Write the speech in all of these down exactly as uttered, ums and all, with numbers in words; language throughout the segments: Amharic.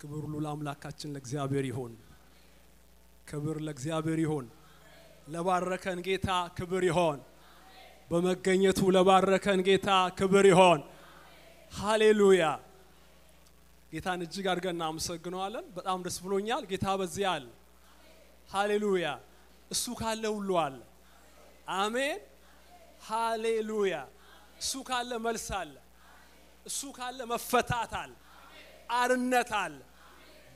ክብር ሁሉ ለአምላካችን ለእግዚአብሔር ይሁን። ክብር ለእግዚአብሔር ይሁን። ለባረከን ጌታ ክብር ይሁን። በመገኘቱ ለባረከን ጌታ ክብር ይሁን። ሃሌሉያ። ጌታን እጅግ አድርገን እናመሰግነዋለን። በጣም ደስ ብሎኛል። ጌታ በዚህ ያል ሃሌሉያ። እሱ ካለ ሁሉ አለ። አሜን ሃሌሉያ። እሱ ካለ መልስ አለ። እሱ ካለ መፈታት አለ። አርነት አለ።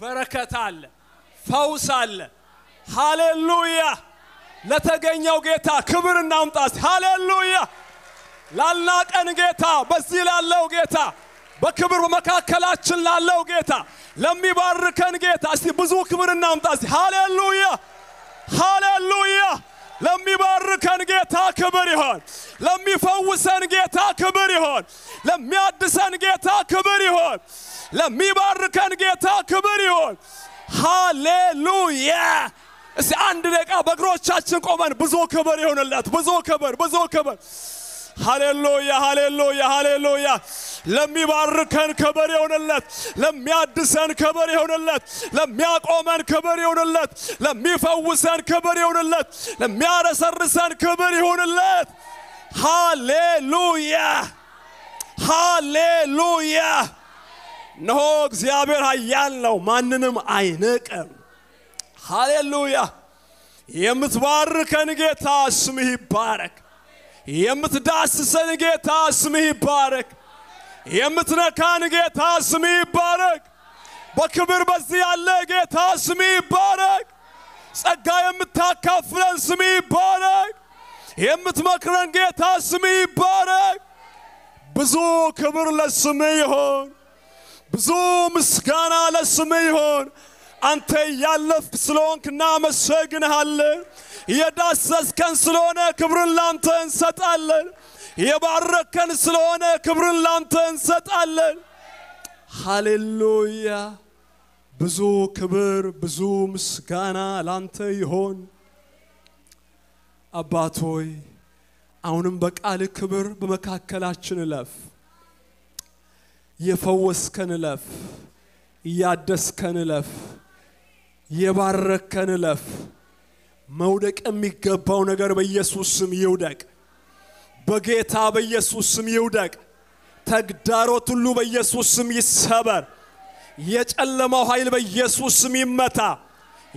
በረከት አለ። ፈውስ አለ። ሃሌሉያ። ለተገኘው ጌታ ክብር እናምጣስ። ሃሌሉያ። ላልናቀን ጌታ በዚህ ላለው ጌታ በክብር በመካከላችን ላለው ጌታ ለሚባርከን ጌታ እስቲ ብዙ ክብር እናምጣስ። ሃሌሉያ ሃሌሉያ። ለሚባርከን ጌታ ክብር ይሁን። ለሚፈውሰን ጌታ ክብር ይሁን። ለሚያድሰን ጌታ ክብር ይሁን። ለሚባርከን ጌታ ክብር ይሁን። ሃሌሉያ። እስቲ አንድ ደቂቃ በእግሮቻችን ቆመን ብዙ ክብር ይሁንለት። ብዙ ክብር ብዙ ክብር هاليلويا هاليلويا هاليلويا. لم يباركن كبري ونلت، لم يادسن كبري ونلت، لم يقومن كبري ونلت، لم يفوسن كبري ونلت، لم يارسرسن كبري ونلت. هاليلويا هاليلويا. نهو እግዚአብሔር ኃያል ነው ማንንም አይነቅም. هاليلويا. የምትባርከን ጌታ ስምህ ይባረክ. የምትዳስሰን ጌታ ስምህ ይባረክ። የምትነካን ጌታ ስምህ ይባረክ። በክብር በዚህ ያለ ጌታ ስምህ ይባረክ። ጸጋ የምታካፍለን ስምህ ይባረክ። የምትመክረን ጌታ ስምህ ይባረክ። ብዙ ክብር ለስምህ ይሁን። ብዙ ምስጋና ለስምህ ይሁን። አንተ ያለፍክ ስለሆንክና መሰግነሃለን። የዳሰስከን ስለሆነ ክብርን ላንተ እንሰጣለን። የባረከን ስለሆነ ክብርን ላንተ እንሰጣለን። ሃሌሉያ። ብዙ ክብር ብዙ ምስጋና ላንተ ይሁን። አባቶይ አሁንም በቃል ክብር በመካከላችን ለፍ። የፈወስከን ለፍ። ያደስከን ለፍ። የባረከን ለፍ። መውደቅ የሚገባው ነገር በኢየሱስ ስም ይውደቅ። በጌታ በኢየሱስ ስም ይውደቅ። ተግዳሮት ሁሉ በኢየሱስ ስም ይሰበር። የጨለማው ኃይል በኢየሱስ ስም ይመታ።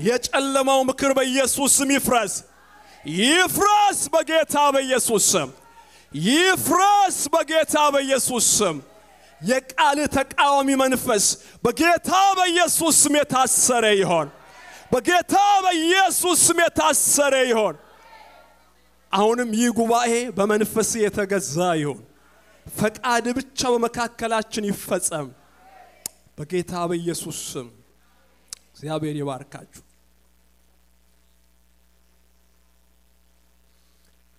የጨለማው ምክር በኢየሱስ ስም ይፍረስ። ይፍረስ በጌታ በኢየሱስ ስም። ይፍረስ በጌታ በኢየሱስ ስም። የቃል ተቃዋሚ መንፈስ በጌታ በኢየሱስ ስም የታሰረ ይሁን። በጌታ በኢየሱስ ስም የታሰረ ይሁን። አሁንም ይህ ጉባኤ በመንፈስ የተገዛ ይሁን። ፈቃድ ብቻ በመካከላችን ይፈጸም። በጌታ በኢየሱስ ስም እግዚአብሔር ይባርካችሁ።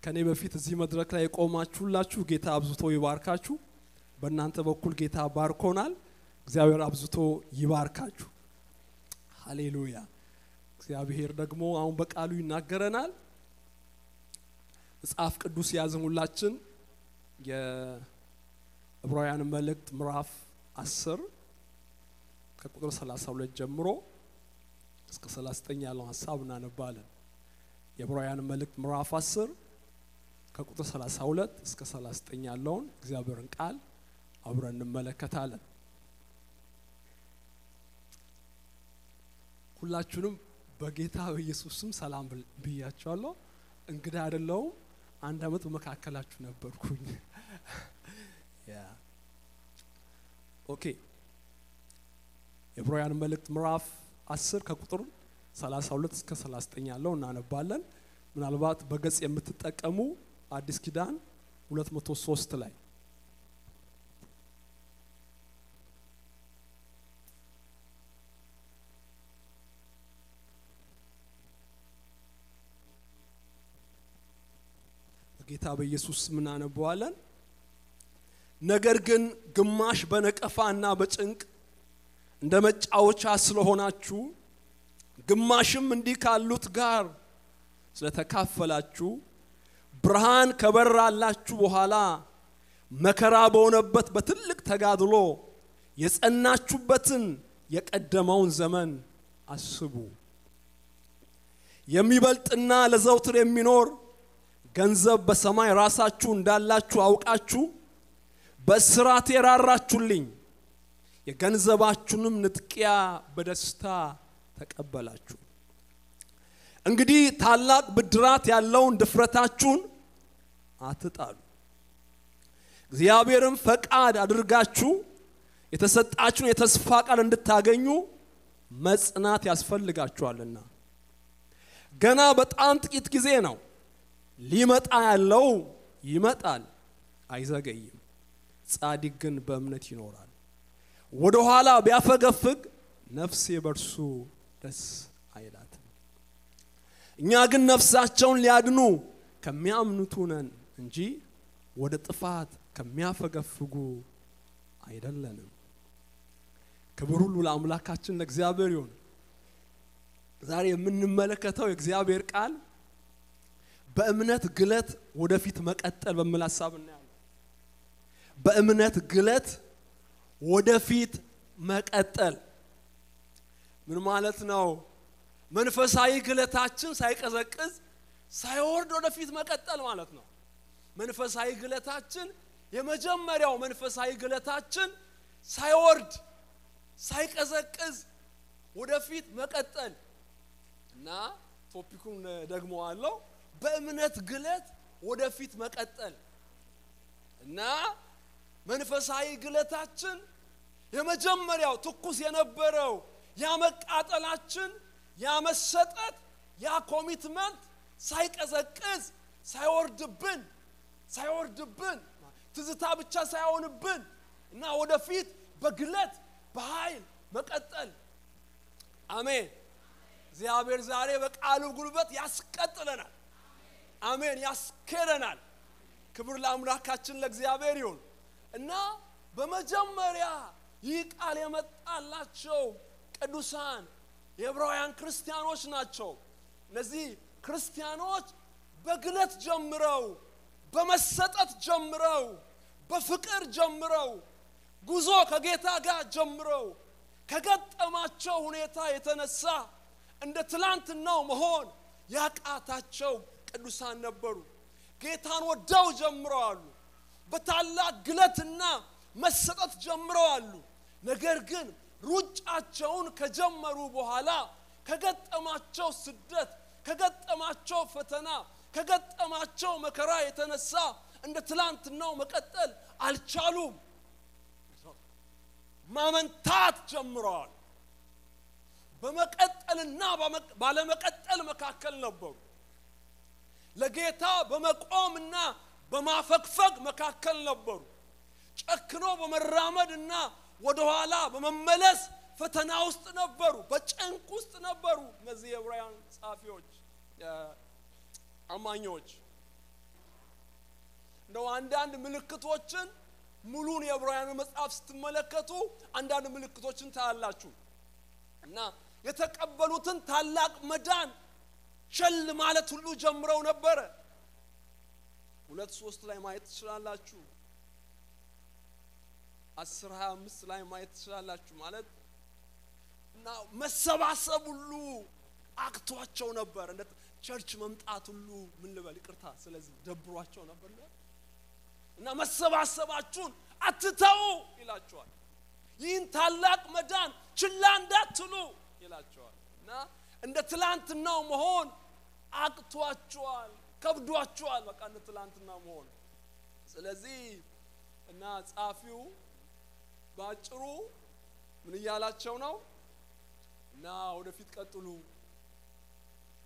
ከኔ በፊት እዚህ መድረክ ላይ ቆማችሁላችሁ ጌታ አብዝቶ ይባርካችሁ። በእናንተ በኩል ጌታ ባርኮናል። እግዚአብሔር አብዝቶ ይባርካችሁ። ሃሌሉያ። እግዚአብሔር ደግሞ አሁን በቃሉ ይናገረናል። መጽሐፍ ቅዱስ ያዘሙላችን የዕብራውያን መልእክት ምዕራፍ አስር ከቁጥር ሰላሳ ሁለት ጀምሮ እስከ ሰላሳ ዘጠኝ ያለው ሐሳብ እናነባለን። የዕብራውያን መልእክት ምዕራፍ አስር ከቁጥር ሰላሳ ሁለት እስከ ሰላሳ ዘጠኝ ያለው እግዚአብሔርን ቃል አብረን እንመለከታለን። ሁላችሁንም በጌታ በኢየሱስ ስም ሰላም ብያችኋለሁ። እንግዳ አይደለው አንድ አመት መካከላችሁ ነበርኩኝ። ያ ኦኬ። የዕብራውያን መልእክት ምዕራፍ አስር ከቁጥር ሰላሳ ሁለት እስከ ሰላሳ ዘጠኝ ያለው እናነባለን። ምናልባት በገጽ የምትጠቀሙ አዲስ ኪዳን ሁለት መቶ ሶስት ላይ ጌታ በኢየሱስ ስም እናነባዋለን። ነገር ግን ግማሽ በነቀፋና በጭንቅ እንደመጫወቻ ስለሆናችሁ ግማሽም እንዲካሉት ጋር ስለተካፈላችሁ ብርሃን ከበራላችሁ በኋላ መከራ በሆነበት በትልቅ ተጋድሎ የጸናችሁበትን يقدمون زمن أسبو يميبلتنا لزوتر يمينور ገንዘብ በሰማይ ራሳችሁ እንዳላችሁ አውቃችሁ በስራት የራራችሁልኝ የገንዘባችሁንም ንጥቂያ በደስታ ተቀበላችሁ እንግዲህ ታላቅ ብድራት ያለውን ድፍረታችሁን አትጣሉ እግዚአብሔርን ፈቃድ አድርጋችሁ የተሰጣችሁን የተስፋ ቃል እንድታገኙ መጽናት ያስፈልጋችኋልና ገና በጣም ጥቂት ጊዜ ነው لماذا يقولون لماذا يقولون صادقين بأمنة نوران ودوهالا بيافقفق نفسي برسو دس عيلات نياغن نفساتشون ليادنو كم يأمنتونن انجي ودطفات كم يافقفقو عيدان لنم كبرولو لأملاكاتشن لكزيابيريون زاري من ملكتو يكزيابير قال بأمنات قلت ودفيت مقتل بملاصاب النعمه بأمنات قلت ودفيت مقتل من معناتناو منفساي قلتاچن سايقزقز سايورد ودفيت مقتل معناتناو منفساي قلتاچن يمجمرياو منفساي قلتاچن سايورد سايقزقز ودفيت مقتل نا توبيكون دغمو الله በእምነት ግለት ወደፊት መቀጠል እና መንፈሳዊ ግለታችን የመጀመሪያው ትኩስ የነበረው ያመቃጠላችን ያመሰጠት ያ ኮሚትመንት ሳይቀዘቅዝ ሳይወርድብን ሳይወርድብን ትዝታ ብቻ ሳይሆንብን እና ወደፊት በግለት በኃይል መቀጠል አሜን እግዚአብሔር ዛሬ በቃሉ ጉልበት ያስቀጥለናል አሜን ያስከረናል ክብር ለአምላካችን ለእግዚአብሔር ይሁን እና በመጀመሪያ ይህ ቃል የመጣላቸው ቅዱሳን የዕብራውያን ክርስቲያኖች ናቸው ለዚህ ክርስቲያኖች በግለት ጀምረው በመሰጠት ጀምረው በፍቅር ጀምረው ጉዞ ከጌታ ጋር ጀምረው ከገጠማቸው ሁኔታ የተነሳ እንደ ትላንትናው መሆን ያቃታቸው ቅዱሳን ነበሩ ጌታን ወደው ጀምረው አሉ በታላቅ ግለትና መሰጠት ጀምረው አሉ ነገር ግን ሩጫቸውን ከጀመሩ በኋላ ከገጠማቸው ስደት ከገጠማቸው ፈተና ከገጠማቸው መከራ የተነሳ እንደ ትላንትናው መቀጠል አልቻሉም ማመንታት ጀምረው በመቀጠልና ባለመቀጠል መካከል ነበሩ ለጌታ በመቆምና በማፈግፈግ መካከል ነበሩ ጨክኖ በመራመድና ወደ ኋላ በመመለስ ፈተና ውስጥ ነበሩ በጭንቅ ውስጥ ነበሩ እነዚህ የዕብራውያን ጻፊዎች አማኞች ነው አንዳንድ ምልክቶችን ሙሉን የዕብራውያን መጽሐፍ ስትመለከቱ አንዳንድ ምልክቶችን ታያላችሁ እና የተቀበሉትን ታላቅ መዳን ሸል ማለት ሁሉ ጀምረው ነበር ሁለት ሶስት ላይ ማየት ትችላላችሁ አስራ አምስት ላይ ማየት ትችላላችሁ ማለት እና መሰባሰብ ሁሉ አክቷቸው ነበር እንደ ቸርች መምጣት ሁሉ ምን ልበል ይቅርታ ስለዚህ ደብሯቸው ነበር እና መሰባሰባችሁን አትተው ይላችኋል ይህን ታላቅ መዳን ችላ እንዳትሉ ይላችኋል እና እንደ ትላንትናው መሆን አቅቷቸዋል ከብዷቸዋል በቃ እንደ ትላንትናው መሆን ስለዚህ እና ጻፊው ባጭሩ ምን ይያላቸው ነው እና ወደፊት ቀጥሉ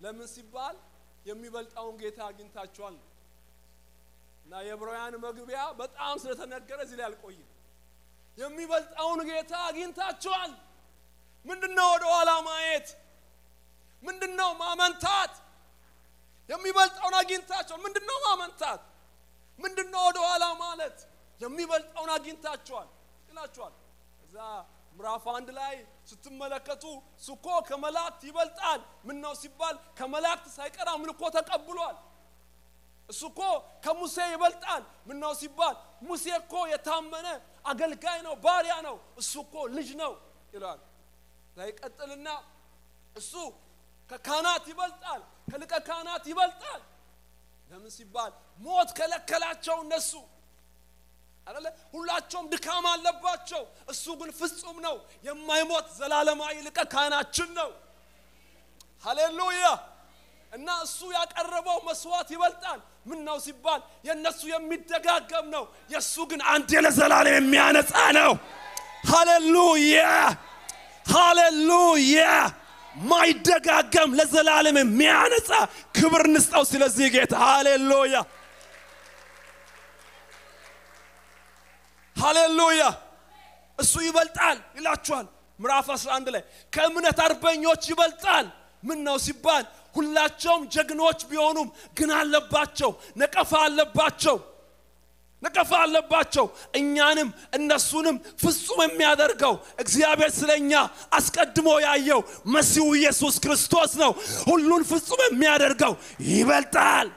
ለምን ሲባል የሚበልጣውን ጌታ አግኝታቸዋል እና የዕብራውያን መግቢያ በጣም ስለተነገረ እዚህ ላይ አልቆይም የሚበልጣውን ጌታ አግኝታቸዋል ምንድነው ወደ ኋላ ማየት ምንድነው ማመንታት የሚበልጣውን አግኝታቸዋል ምንድነው ማመንታት ምንድነው ወደ ኋላ ማለት የሚበልጣውን አግኝታቸዋል ይላቸዋል እዛ ምዕራፍ አንድ ላይ ስትመለከቱ ሱኮ ከመላእክት ይበልጣል ምን ነው ሲባል ከመላእክት ሳይቀር አምልኮ ተቀብሏል ሱኮ ከሙሴ ይበልጣል ምን ነው ሲባል ሙሴኮ የታመነ አገልጋይ ነው ባሪያ ነው ሱኮ ልጅ ነው ይላል سيقتلنا اسو ككانات يبلطال كلك كانات يبلطال لمن سيبال موت كلكلاچو نسو አላለ ሁላቸውም ድካም አለባቸው እሱ ግን ፍጹም ነው የማይሞት ዘላለማዊ ልቀካናችን ነው ሃሌሉያ እና እሱ ያቀረበው መስዋዕት ይበልጣል ምን ነው ሲባል የነሱ የሚደጋገም ነው የሱ ግን አንድ ለዘላለም የሚያነጻ ነው ሃሌሉያ ሃሌሉያ ማይደጋገም ለዘላለም የሚያነጻ ክብር ንስጣው ስለዚህ ጌታ ሃሌሉያ ሃሌሉያ እሱ ይበልጣል ይላችኋል ምዕራፍ አስራ አንድ ላይ ከእምነት አርበኞች ይበልጣል ምን ነው ሲባል ሁላቸውም ጀግኖች ቢሆኑም ግን አለባቸው ነቀፋ አለባቸው ነቀፋ አለባቸው እኛንም እነሱንም ፍጹም የሚያደርገው እግዚአብሔር ስለኛ አስቀድሞ ያየው መሲሁ ኢየሱስ ክርስቶስ ነው ሁሉን ፍጹም የሚያደርገው ይበልጣል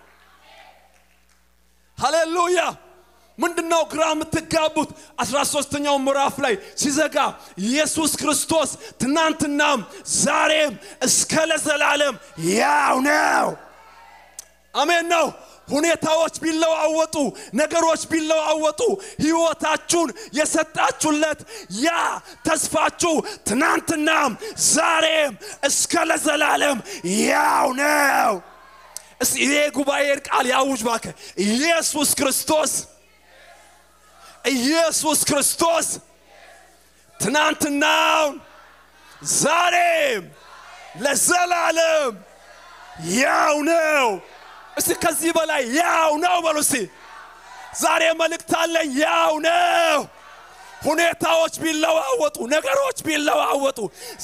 ሃሌሉያ ምንድነው ግራ ምትጋቡት አስራ ሶስተኛው ምዕራፍ ላይ ሲዘጋ ኢየሱስ ክርስቶስ ትናንትናም ዛሬም እስከ ለዘላለም ያው ነው አሜን ነው ሁኔታዎች ቢለዋወጡ ነገሮች ቢለዋወጡ ህይወታችሁን የሰጣችሁለት ያ ተስፋችሁ ትናንትናም ዛሬም እስከ ለዘላለም ያው ነው እስኪ ጉባኤ ቃል ያውጅ ባከ ኢየሱስ ክርስቶስ ኢየሱስ ክርስቶስ ትናንትናው ዛሬም ለዘላለም ያው ነው እስኪ ከዚህ በላይ ያው ነው በሉሲ ዛሬ መልእክት አለ ያው ነው ሁኔታዎች ቢለዋወጡ ነገሮች ቢለዋወጡ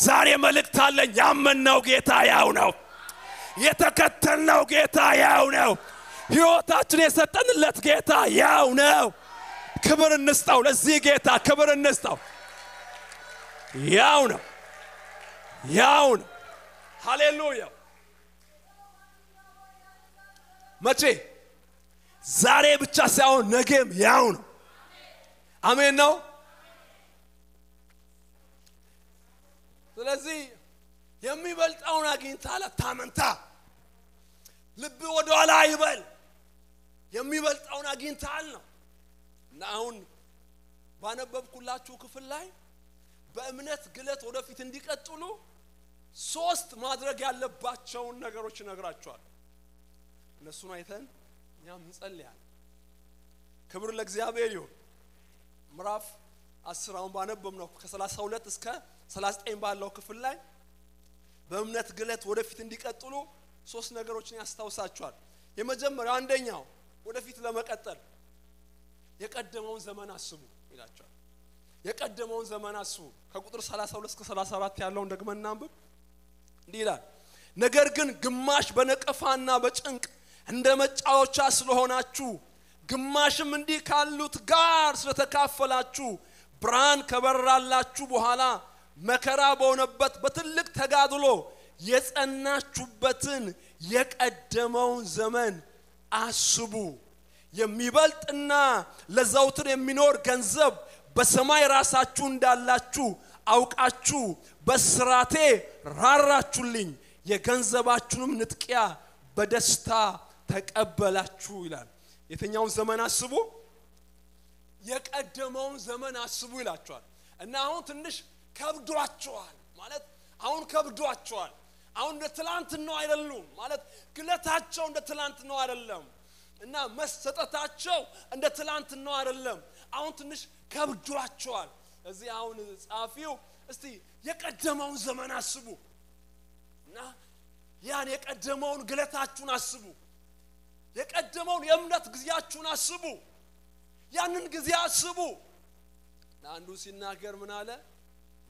ዛሬ መልእክት አለ ያመነው ጌታ ያው ነው የተከተልነው ጌታ ያው ነው ህይወታችን የሰጠንለት ጌታ ያው ነው ክብር እንስጣው ለዚህ ጌታ ክብር እንስጣው ያው ነው ያው ነው ሃሌሉያ መቼ ዛሬ ብቻ ሳይሆን ነገም ያው ነው አሜን ነው ስለዚህ የሚበልጣውን አግኝታላ ታመንታ ልብ ወደ ኋላ ይበል የሚበልጣውን አግኝታል ነው ናውን ባነበብኩላችሁ ክፍል ላይ በእምነት ግለት ወደፊት እንዲቀጥሉ ሶስት ማድረግ ያለባቸው ነገሮች ነግራችኋል እነሱን አይተን እኛም እንጸልያለን ክብር ለእግዚአብሔር ይሁን ምዕራፍ አስር ባነበብነው ከ32 እስከ ሰላሳ ዘጠኝ ባለው ክፍል ላይ በእምነት ግለት ወደፊት እንዲቀጥሉ ሶስት ነገሮችን ያስታውሳችኋል የመጀመሪያው አንደኛው ወደፊት ለመቀጠል የቀደመውን ዘመን አስቡ ይላችኋል የቀደመውን ዘመን አስቡ ከቁጥር ሰላሳ ሁለት እስከ ሰላሳ አራት ያለውን ደግሞ እናንብብ እንዲህ ይላል ነገር ግን ግማሽ በነቀፋና በጭንቅ እንደመጫወቻ ስለሆናችሁ ግማሽም እንዲህ ካሉት ጋር ስለተካፈላችሁ ብርሃን ከበራላችሁ በኋላ መከራ በሆነበት በትልቅ ተጋድሎ የጸናችሁበትን የቀደመውን ዘመን አስቡ የሚበልጥና ለዘውትር የሚኖር ገንዘብ በሰማይ ራሳችሁ እንዳላችሁ አውቃችሁ በስራቴ ራራችሁልኝ የገንዘባችሁንም ንጥቂያ በደስታ ተቀበላችሁ ይላል የትኛውን ዘመን አስቡ የቀደመውን ዘመን አስቡ ይላችኋል እና አሁን ትንሽ ከብዷቸዋል ማለት አሁን ከብዷቸዋል አሁን ለትላንት ነው አይደሉም ማለት ግለታቸው ለትላንት ነው አይደለም እና መስጠታቸው እንደ ትላንት ነው አይደለም አሁን ትንሽ ከብዷቸዋል እዚህ አሁን ጻፊው እስቲ የቀደመውን ዘመን አስቡ እና ያን የቀደመውን ግለታችሁን አስቡ የቀደመውን የእምነት ግዚያችሁን አስቡ ያንን ግዚያ አስቡ አንዱ ሲናገር ምን አለ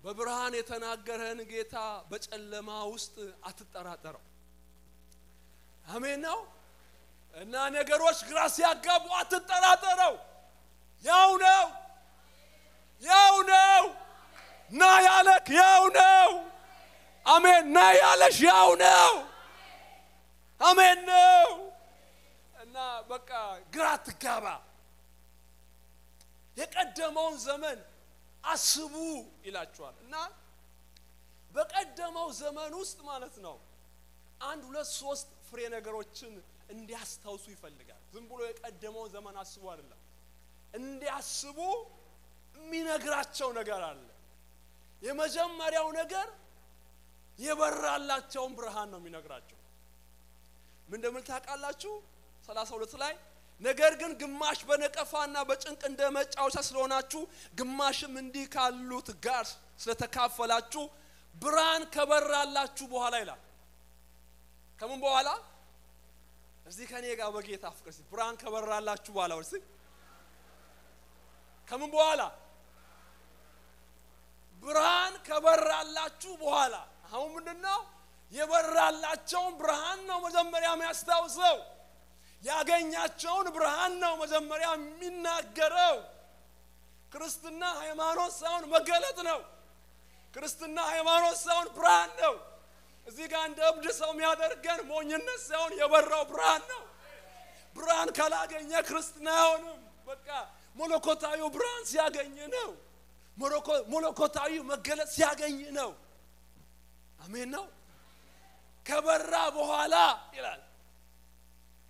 በብርሃን የተናገረን ጌታ በጨለማ ውስጥ አትጠራጠረው አሜን ነው እና ነገሮች ግራ ሲያጋቡ አትጠራጠረው ያው ነው ያው ነው ና ያለክ ያው ነው አሜን ና ያለሽ ያው ነው አሜን ነው እና በቃ ግራ ትጋባ የቀደመውን ዘመን አስቡ ይላችኋል እና بزاو زمان است مالتناو. آن دولت سوست فرینگروچن اندی است هاوسوی فلگار. زنبولو یک ادمو زمان اسوارلا. اندی اسبو مینگراتچو نگارالله. یه مجمع ماریاو نگار یه برالله چون برهانو مینگراتچو. من دمل تاک الله چو سلاس ولت سلای. نگرگن گماش بنک افان نبچن کندمچ آوساس روناچو گماش مندی کالوت گارس ستکافلاچو بران کبراللاچو بوهالایلا کمون بوهالا ازدی کنی یک آبگی تافکرسی بران کبراللاچو بوهالا ورسی کمون بوهالا بران کبراللاچو بوهالا همون بدن نه یه براللاچون بران نامزد مریم استاوزو یا گنجاتشون برهان نام از مریم میناگرو کریستن نه ایمانو سان مقالت نو کریستن نه ایمانو سان برهان نو زیگان دبده سامیادر گن مونین سان یه بر رو برهان نو برهان کلاگی نه کریستن نهونم بکا ملکوتایو برهان سیاگی نو ملکو ملکوتایو مقالت سیاگی نو آمین نو کبر را بحالا ایلال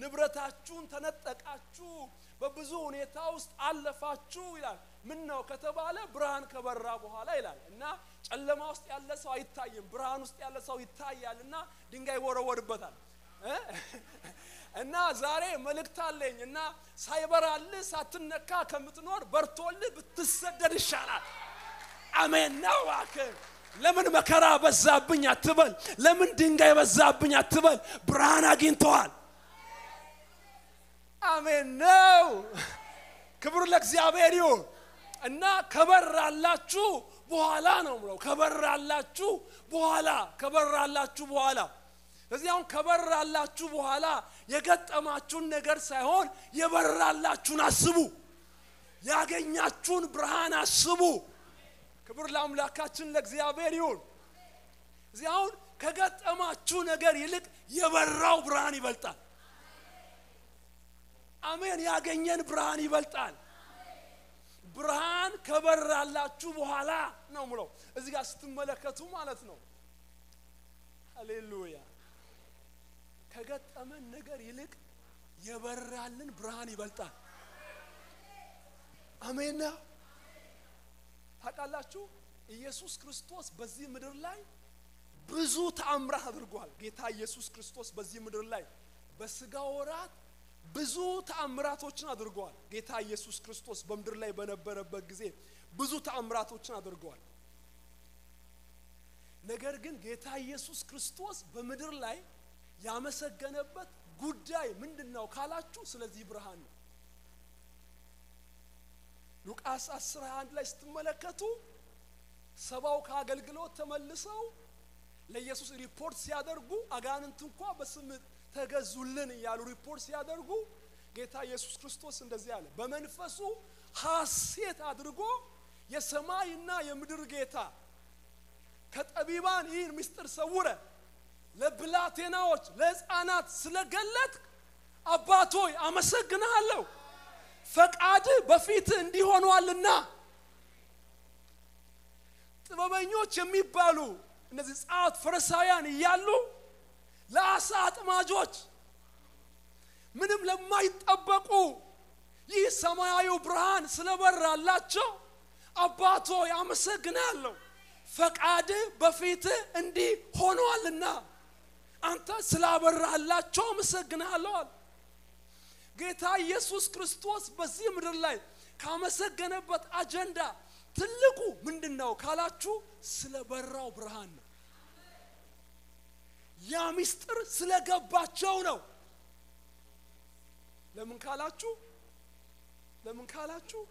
نبرتاتشو تنتكاتشو. ببزون يتأوست على فاتشو إلى منا وكتب على برهان كبرابوها لا إلى إننا على ما أست على سوي تايم برهان أست على سوي تايم لنا دينجاي ورا ورا بدل إننا زاري ملك تالين إننا سايبر على ساتنا كاكا متنور برتولي بتصدر الشارع آمين نواكر لمن مكرا بزابني أتبل لمن دينجاي بزابني أتبل برهان أجين توال آمین ناو کبر لک زیابیریو انا کبر الله چو بوهالا نمرو کبر الله چو بوهالا کبر الله چو بوهالا نزیام کبر الله چو بوهالا یکت اما چون نگر سهون یبر الله چون اسبو یاگه نیا چون برهان اسبو کبر لاملاکاتن لک زیابیریو زیام کجت اما چون نگر یلک یبر راو برهانی بلتا آمین یا گنجان برهانی بالتان برهان کبر را الله چوب حالا نمرو از گاست ملکاتو مالت نم هلیلویا کجات آمین نگریلک یا برالن برهانی بالتان آمین نه هک الله چو یسوع کریستوس بازی مدرلای بزوت عمره درگوال گیتا یسوع کریستوس بازی مدرلای بسگاورات بزو تعمرات وچنا درگوال گیتا یسوع کریستوس بمدرلای بنبر بگذی بزو تعمرات وچنا درگوال نگرگن گیتا یسوع کریستوس بمدرلای یا مسکنبت گودای من دنیا کالاتو سلزی برهان لوکاس اسرهاند لست ملکاتو سباو کاغلگلوت تملساو لیسوس ریپورت سیادرگو اگانن تنکوا بسمت تجازلني يا الريبورس يا درجو جيتا يسوع كريستوس اندزياله بمنفسه حسيت ادرجو يا سماينا يا مدر جيتا كتابيبان يين مستر سوره لبلاتيناوچ لزانات سلغلت اباتوي امسغنالو فقاد بفيت اندي هونوالنا طبابኞች የሚባሉ እነዚህ ጻአት ፈሪሳውያን ይያሉ لا ساعة ما جوج منهم لما يتطبقوا يسمع يبرهان سلبر الله تشو أباطو يا مسجنالو فقعد بفيت عندي هونوا لنا أنت سلبر الله تشو مسجنالو قلت هاي يسوع كريستوس بزيم رلاي كم مسجنا بات أجندا تلقو من دناو كلاشو سلبر وبرهان يا مستر سلقة باتشونه لمن كالاتشو لمن كالاتشو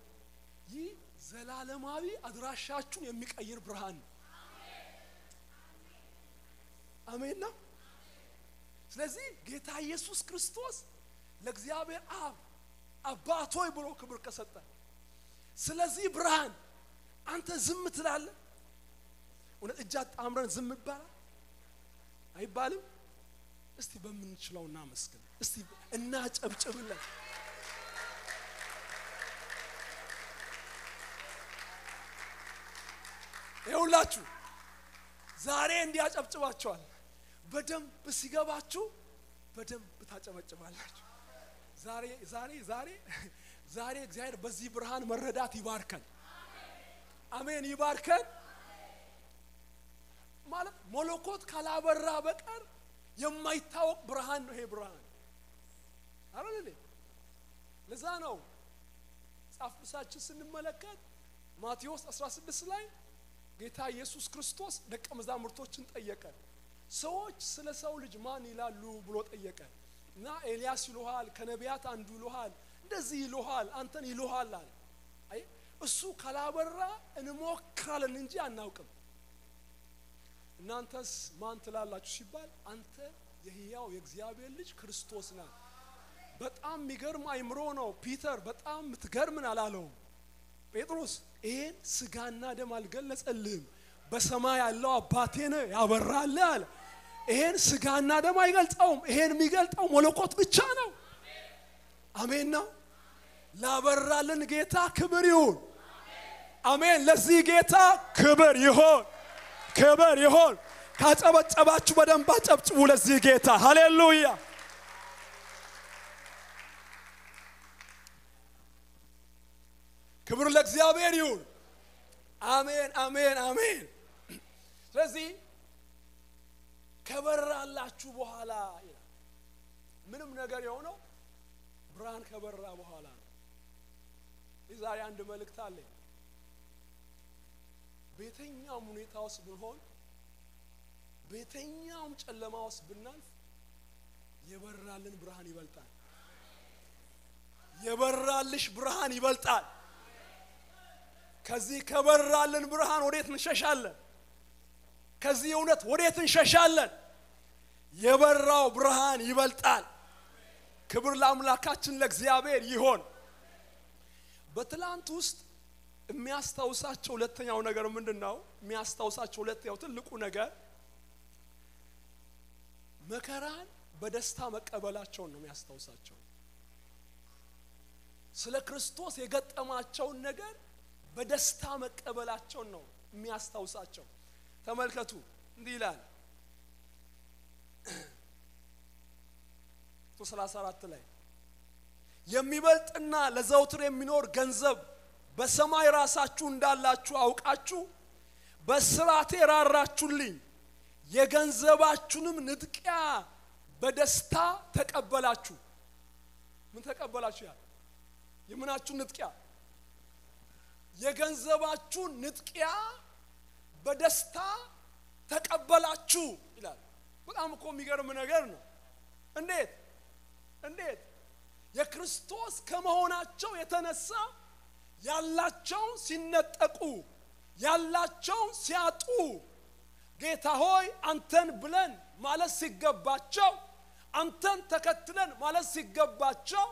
يي زلالة ماوي أدراشاتشو يميك أير برهان آمين نا ስለዚህ ጌታ ኢየሱስ ክርስቶስ ለእግዚአብሔር አብ አባት ሆይ ብሎ ክብር ከሰጠ ስለዚህ ብርሃን አንተ ዝም ትላለህ ወንድ እጃት አምረን ዝም ይባላል አይባልም እስቲ በመንችለውና መስከን እስቲ እናጨብጭብለት ይውላችሁ ዛሬ እንዲያጨብጭባችኋል በደንብ ሲገባችሁ በደንብ ታጨበጭባላችሁ ዛሬ ዛሬ ዛሬ ዛሬ እግዚአብሔር በዚህ ብርሃን መረዳት ይባርከን አሜን ይባርከን ማለት ሞሎኮት ካላበራ በቀር የማይታወቅ ብርሃን ነው ይሄ ብርሃን አረለለ ለዛ ነው ጻፍቁሳችን ስንመለከት ማቴዎስ አስራ ስድስት ላይ ጌታ ኢየሱስ ክርስቶስ ደቀ መዛሙርቶችን ጠየቀ ሰዎች ስለ ሰው ልጅ ማን ይላሉ ብሎ ጠየቀ እና ኤልያስ ይሉሃል ከነቢያት አንዱ ይሉሃል እንደዚህ ይሉሃል አንተን ይሉሃል አለ አይ እሱ ካላበራ እንሞክራለን እንጂ አናውቅም እናንተስ ማን ትላላችሁ ሲባል አንተ የሕያው የእግዚአብሔር ልጅ ክርስቶስ ነህ በጣም ይገርም አይምሮ ነው ፒተር በጣም ትገርምን አላለው ጴጥሮስ ይሄን ስጋና ደም አልገለጸልም በሰማይ ያለው አባቴ ነው ያበራልህ አለ ይሄን ስጋና ደም አይገልጣውም ይሄን የሚገልጣው መለኮት ብቻ ነው አሜን ነው ላበራልን ጌታ ክብር ይሁን አሜን ለዚህ ጌታ ክብር ይሁን ክብር ይሁን ካጨበጨባችሁ በደንብ አጨብጭቡ ለዚህ ጌታ ሃሌሉያ ክብር ለእግዚአብሔር ይሁን አሜን አሜን አሜን ስለዚህ ከበራላችሁ በኋላ ምንም ነገር የሆነው ብርሃን ከበራ በኋላ ዛሬ አንድ መልእክት አለ ቤተኛው ሙኔታውስ ብንሆን ቤተኛው ጨለማውስ ብናልፍ የበራልን ብርሃን ይበልጣል የበራልሽ ብርሃን ይበልጣል ከዚህ ከበራልን ብርሃን ወዴት እንሸሻለን ከዚህ እውነት ወዴት እንሸሻለን የበራው ብርሃን ይበልጣል ክብር ለአምላካችን ለእግዚአብሔር ይሁን በትላንት ውስጥ የሚያስተውሳቸው ሁለተኛው ነገር ምንድነው የሚያስተውሳቸው ሁለተኛው ትልቁ ነገር መከራን በደስታ መቀበላቸው ነው የሚያስተውሳቸው ስለ ክርስቶስ የገጠማቸው ነገር በደስታ መቀበላቸው ነው የሚያስተውሳቸው ተመልከቱ እንዲህ ይላል ሰላሳ አራት ላይ የሚበልጥና ለዘውትር የሚኖር ገንዘብ በሰማይ ራሳችሁ እንዳላችሁ አውቃችሁ በስራቴ ራራችሁልኝ የገንዘባችሁንም ንጥቂያ በደስታ ተቀበላችሁ ምን ተቀበላችሁ ያ የምናችሁ ንጥቂያ የገንዘባችሁ ንጥቂያ በደስታ ተቀበላችሁ ይላል በጣም እኮ የሚገርም ነገር ነው እንዴት እንዴት የክርስቶስ ከመሆናቸው የተነሳ ያላቸው ሲነጠቁ ያላቸው ሲያጡ ጌታ ሆይ አንተን ብለን ማለት ሲገባቸው አንተን ተከትለን ማለት ሲገባቸው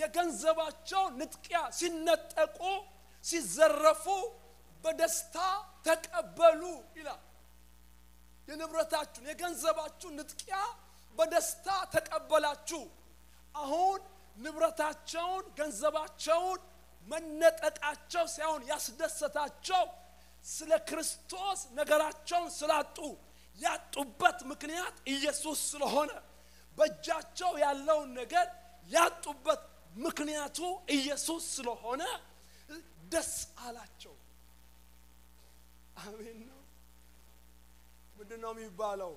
የገንዘባቸው ንጥቂያ ሲነጠቁ ሲዘረፉ በደስታ ተቀበሉ ይላል የንብረታችሁ የገንዘባችሁ ንጥቂያ በደስታ ተቀበላችሁ አሁን ንብረታቸውን ገንዘባቸውን መነጠቃቸው ሳይሆን ያስደሰታቸው ስለ ክርስቶስ ነገራቸውን ስላጡ ያጡበት ምክንያት ኢየሱስ ስለሆነ በእጃቸው ያለው ነገር ያጡበት ምክንያቱ ኢየሱስ ስለሆነ ደስ አላቸው አሜን ነው ምንድነው የሚባለው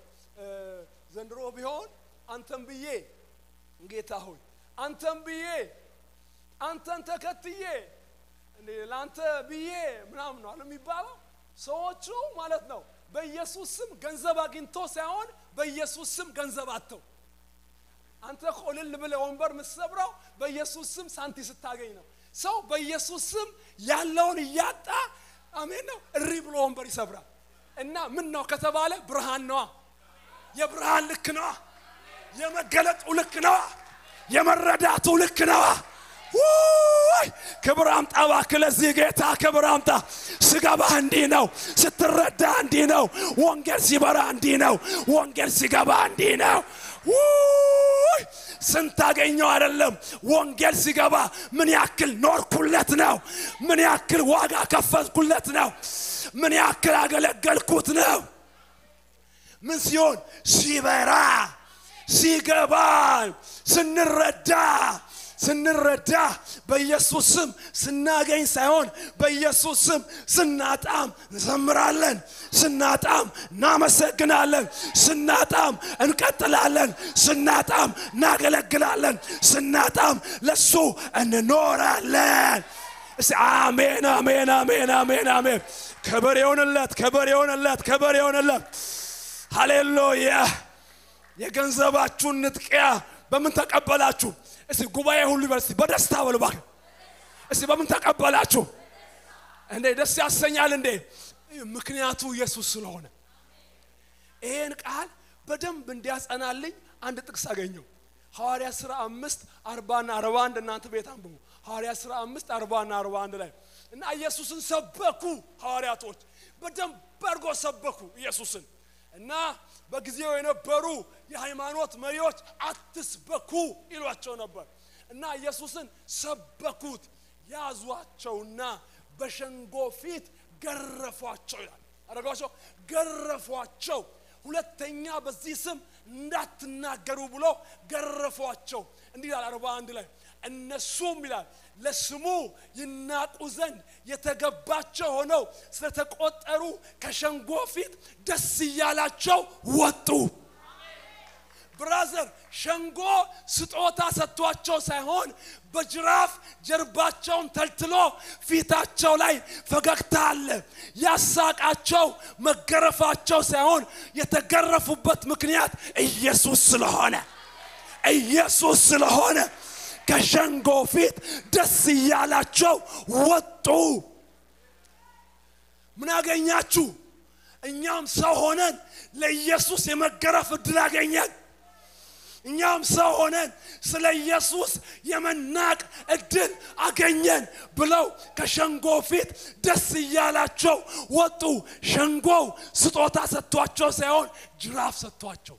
ዘንድሮ ቢሆን አንተም ብዬ ጌታ ሆይ አንተም ብዬ አንተን ተከትዬ እንዴ ላንተ ብዬ ምናም ነው አለም ይባላል ሰዎቹ ማለት ነው በኢየሱስ ስም ገንዘብ አግኝቶ ሳይሆን በኢየሱስ ስም ገንዘብ አጥተው አንተ ቆልል ብለህ ወንበር መስብራው በኢየሱስ ስም ሳንቲ ስታገኝ ነው ሰው በኢየሱስ ስም ያለውን ያጣ አሜን ነው እሪ ብሎ ወንበር ይሰብራል እና ምን ነው ከተባለ ብርሃን ነው የብርሃን ልክ ነው የመገለጥ ልክ ነው የመረዳት ልክ ነው ክብር አምጣ ባክለዚህ ጌታ ክብር አምጣ ስጋባህ እንዲህ ነው ስትረዳ እንዲህ ነው ወንጌል ሲበራ እንዲህ ነው ወንጌል ሲገባ እንዲህ ነው ስንታገኘው አይደለም ወንጌል ሲገባ ምን ያክል ኖርኩለት ነው ምን ያክል ዋጋ ከፈልኩለት ነው ምን ያክል አገለገልኩት ነው ምን ሲሆን ሲበራ ሲገባ سنردا سنردا በኢየሱስ ስም ስናገኝ ሳይሆን በኢየሱስ ስም ስናጣም ዘምራለን ስናጣም እናመሰግናለን ስናጣም እንቀጥላለን ስናጣም እናገለግላለን ስናጣም ለሱ እንኖራለን አሜን አሜን አሜን አሜን አሜን ክብር ይሁንለት ክብር ይሁንለት ክብር ይሁንለት ሃሌሉያ የገንዘባችሁን ንጥቂያ በምን ተቀበላችሁ እስቲ ጉባኤ ሁሉ ይበርስ በደስታ ወልባክ እስቲ በምን ተቀበላችሁ እንዴ ደስ ያሰኛል እንዴ ምክንያቱ ኢየሱስ ስለሆነ ይሄን ቃል በደንብ እንዲያጸናልኝ አንድ ጥቅስ አገኘው ሐዋርያ ሥራ አምስት አርባ እና አርባ አንድ እናንተ ቤት አንብቡ ሐዋርያ ሥራ አምስት አርባ እና አርባ አንድ ላይ እና ኢየሱስን ሰበኩ ሐዋርያቶች በደንብ በርጎ ሰበኩ ኢየሱስን እና በግዚያው የነበሩ የሃይማኖት መሪዎች አትስበኩ ይሏቸው ነበር እና ኢየሱስን ሰበኩት ያዟቸውና በሸንጎ ፊት ገረፏቸው ይላል አረጋቸው ገረፏቸው ሁለተኛ በዚህ ስም እንዳትናገሩ ብሎ ገረፏቸው እንዲላል አርባ አንድ ላይ እነሱም ይላል ለስሙ ይናቁዘን የተገባቸው ሆነው ስለተቆጠሩ ከሸንጎ ፊት ደስ ይያላቸው ወጡ ብራዘር ሸንጎ ስጦታ ሰጥቷቸው ሳይሆን በጅራፍ ጀርባቸውን ተልትሎ ፊታቸው ላይ ፈገግታ አለ ያሳቃቸው መገረፋቸው ሳይሆን የተገረፉበት ምክንያት ኢየሱስ ስለሆነ ኢየሱስ ስለሆነ ከሸንጎ ፊት ደስ ይያላቸው ወጡ ምን አገኛችሁ እኛም ሰው ሆነን ለኢየሱስ የመገረፍ እድል አገኘን እኛም ሰው ሆነን ስለ ኢየሱስ የመናቅ እድል አገኘን ብለው ከሸንጎ ፊት ደስ ይያላቸው ወጡ ሸንጎ ስጦታ ሰጥቷቸው ሳይሆን ጅራፍ ሰጥቷቸው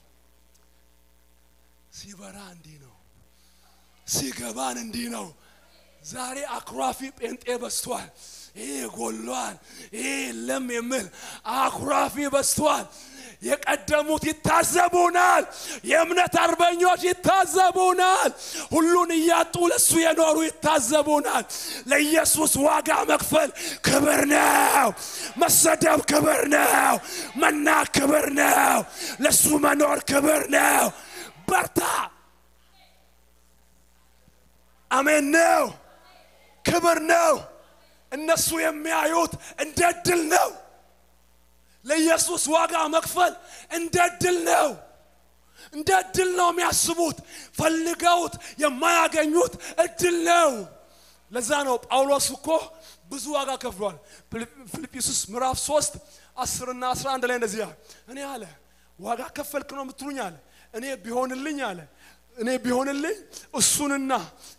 ሲበራ እንዲህ ነው ሲገባን እንዲህ ነው ዛሬ አክራፊ ጴንጤ በስቷል ይሄ ጎሏል ይሄ ለም የምል አክራፊ በስቷል የቀደሙት ይታዘቡናል የእምነት አርበኞች ይታዘቡናል ሁሉን ያጡ ለሱ የኖሩ ይታዘቡናል ለኢየሱስ ዋጋ መክፈል ክብር ነው መሰደብ ክብር ነው መናቅ ክብር ነው ለሱ መኖር ክብር ነው በርታ አሜን ነው ክብር ነው እነሱ የሚያዩት እንደ ድል ነው ለኢየሱስ ዋጋ መክፈል እንደ ድል ነው እንደ ድል ነው የሚያስቡት ፈልገውት የማያገኙት ድል ነው ለዛ ነው ጳውሎስ እኮ ብዙ ዋጋ ከፍሏል ፊልጵስዩስ ምዕራፍ ሶስት አስር እና አስራ አንድ ላይ እንደዚህ እኔ አለ ዋጋ ከፈልክ ነው የምትሉኝ አለ እኔ ቢሆንልኝ አለ እኔ ቢሆንልኝ እሱንና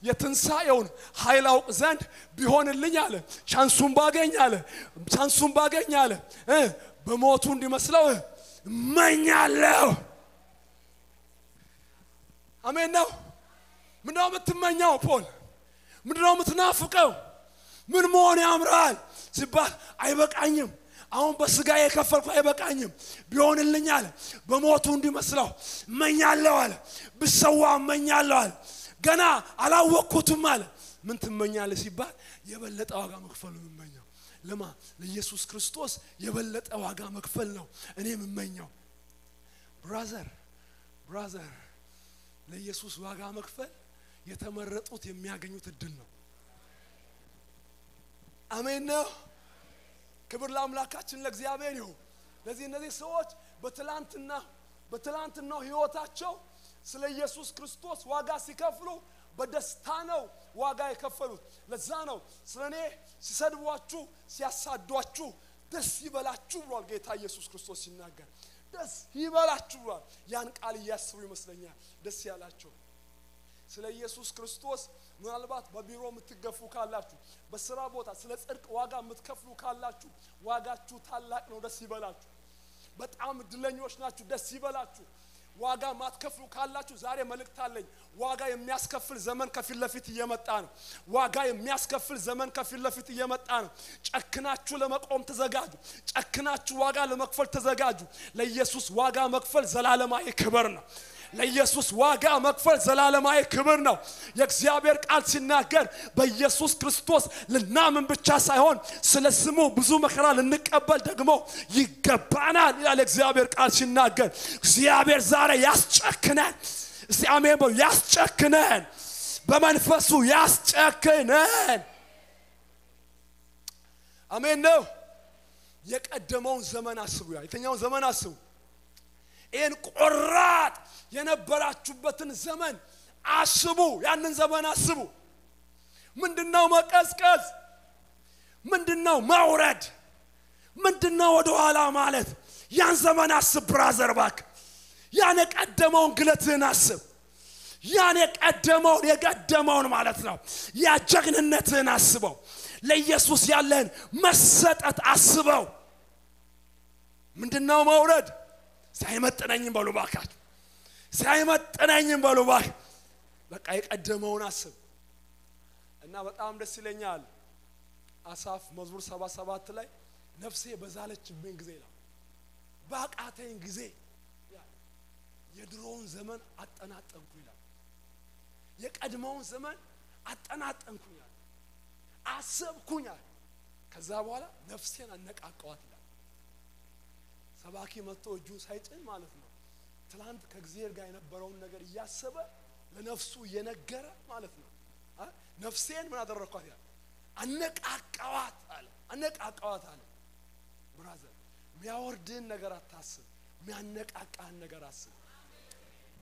የትንሳኤውን ኃይላው ዘንድ ቢሆንልኝ አለ ቻንሱን ባገኝ አለ ቻንሱን ባገኝ አለ በሞቱ እንዲመስለው እመኛለሁ አሜን ነው ምንድነው የምትመኘው ፖል ምንድነው የምትናፍቀው ምን መሆን ያምራል ሲባል አይበቃኝም አሁን በስጋዬ ከፈልኩ አይበቃኝም ቢሆንልኝ አለ በሞቱ እንዲመስለው እመኛለሁ አለ ብሰዋ እመኛለሁ አለ ገና አላወቅኩትም አለ ምን ትመኛለህ ሲባል የበለጠ ዋጋ መክፈል እመኛለሁ ለማ ለኢየሱስ ክርስቶስ የበለጠ ዋጋ መክፈል ነው እኔም እመኛለሁ ብራዘር ብራዘር ለኢየሱስ ዋጋ መክፈል የተመረጡት የሚያገኙት እድል ነው አሜን ነው ክብር ለአምላካችን ለእግዚአብሔር ይሁን ለዚህ እነዚህ ሰዎች በትላንትና በትላንትና ህይወታቸው ስለ ኢየሱስ ክርስቶስ ዋጋ ሲከፍሉ በደስታ ነው ዋጋ የከፈሉት ለዛ ነው ስለኔ ሲሰድቧችሁ ሲያሳዷችሁ ደስ ይበላችሁ ብሏል ጌታ ኢየሱስ ክርስቶስ ሲናገር دس يبالاتشوا يانك على يسوع مسلمين دس يالاتشوا سلا يسوع كريستوس من البات ببيرو متكفوا كالاتشوا بس رابطة سلا سرك واجا متكفوا كالاتشوا واجا تشو تلا إنه دس يبالاتشوا بتعامل دلني وش ناتشوا دس يبالاتشوا واجا ما تكفلوا كالاتشوا زاري ملك تالين واجا يمياس كفل زمن كفل لفيت يمت أنا واجا يمياس كفل زمن كفل لفيت يمت أنا أكناتشوا لما قوم تزعجوا أكناتشوا واجا لما كفل تزعجوا لا يسوع واجا مكفل زلالة ما يكبرنا لا يسوع واجا مكفل زلالة ما يكبرنا يكزيابير كالسينا كر بيسوع كريستوس للنام بتشاسا هون سلسمو بزوم خلال النكابل دقمو يكبرنا إلى يكزيابير كالسينا كر يكزيابير زارا يسقنا سأميبو يسقنا بمنفسو يسقنا أمين نو يقدمون زمان أسويا يتنيون زمان أسو إن قرّات ينبرات شبّة زمن عصبو يعني زمان عصبو من دنّا ما كسكس من دنّا ما ورد من دنّا ودوا لا مالت يعني زمان عصب برازر باك يعني قدمون قلتنا عصب يعني قدمون يقدمون مالتنا يا جغننتنا عصبو ليسوس يالين مسّت عصبو من دنّا ما ورد سايمت أنا ينبع لباك سايمت أنا ينبع لباك لك أيك أدمون أسب أنا بتأمل السلينيال أساف مزبور سبعة سبعة تلاي نفسي بزالت من جزيلا باك أتين جزي يدرون زمن أتنات أنقيلا يك أدمون زمن أتنات أنقيلا أسب كونيا كذا ولا نفسي أنا نك أقواتي سباقي متو جوز هيتن مالتنا تلاند كجزير جاينا برون نجار ياسبة لنفسه ينجرة مالتنا ها نفسين من هذا الرقاية أنك أقوات على أنك أقوات على برازر ميا وردين نجارات تاسب ميا أنك أقان نجاراسب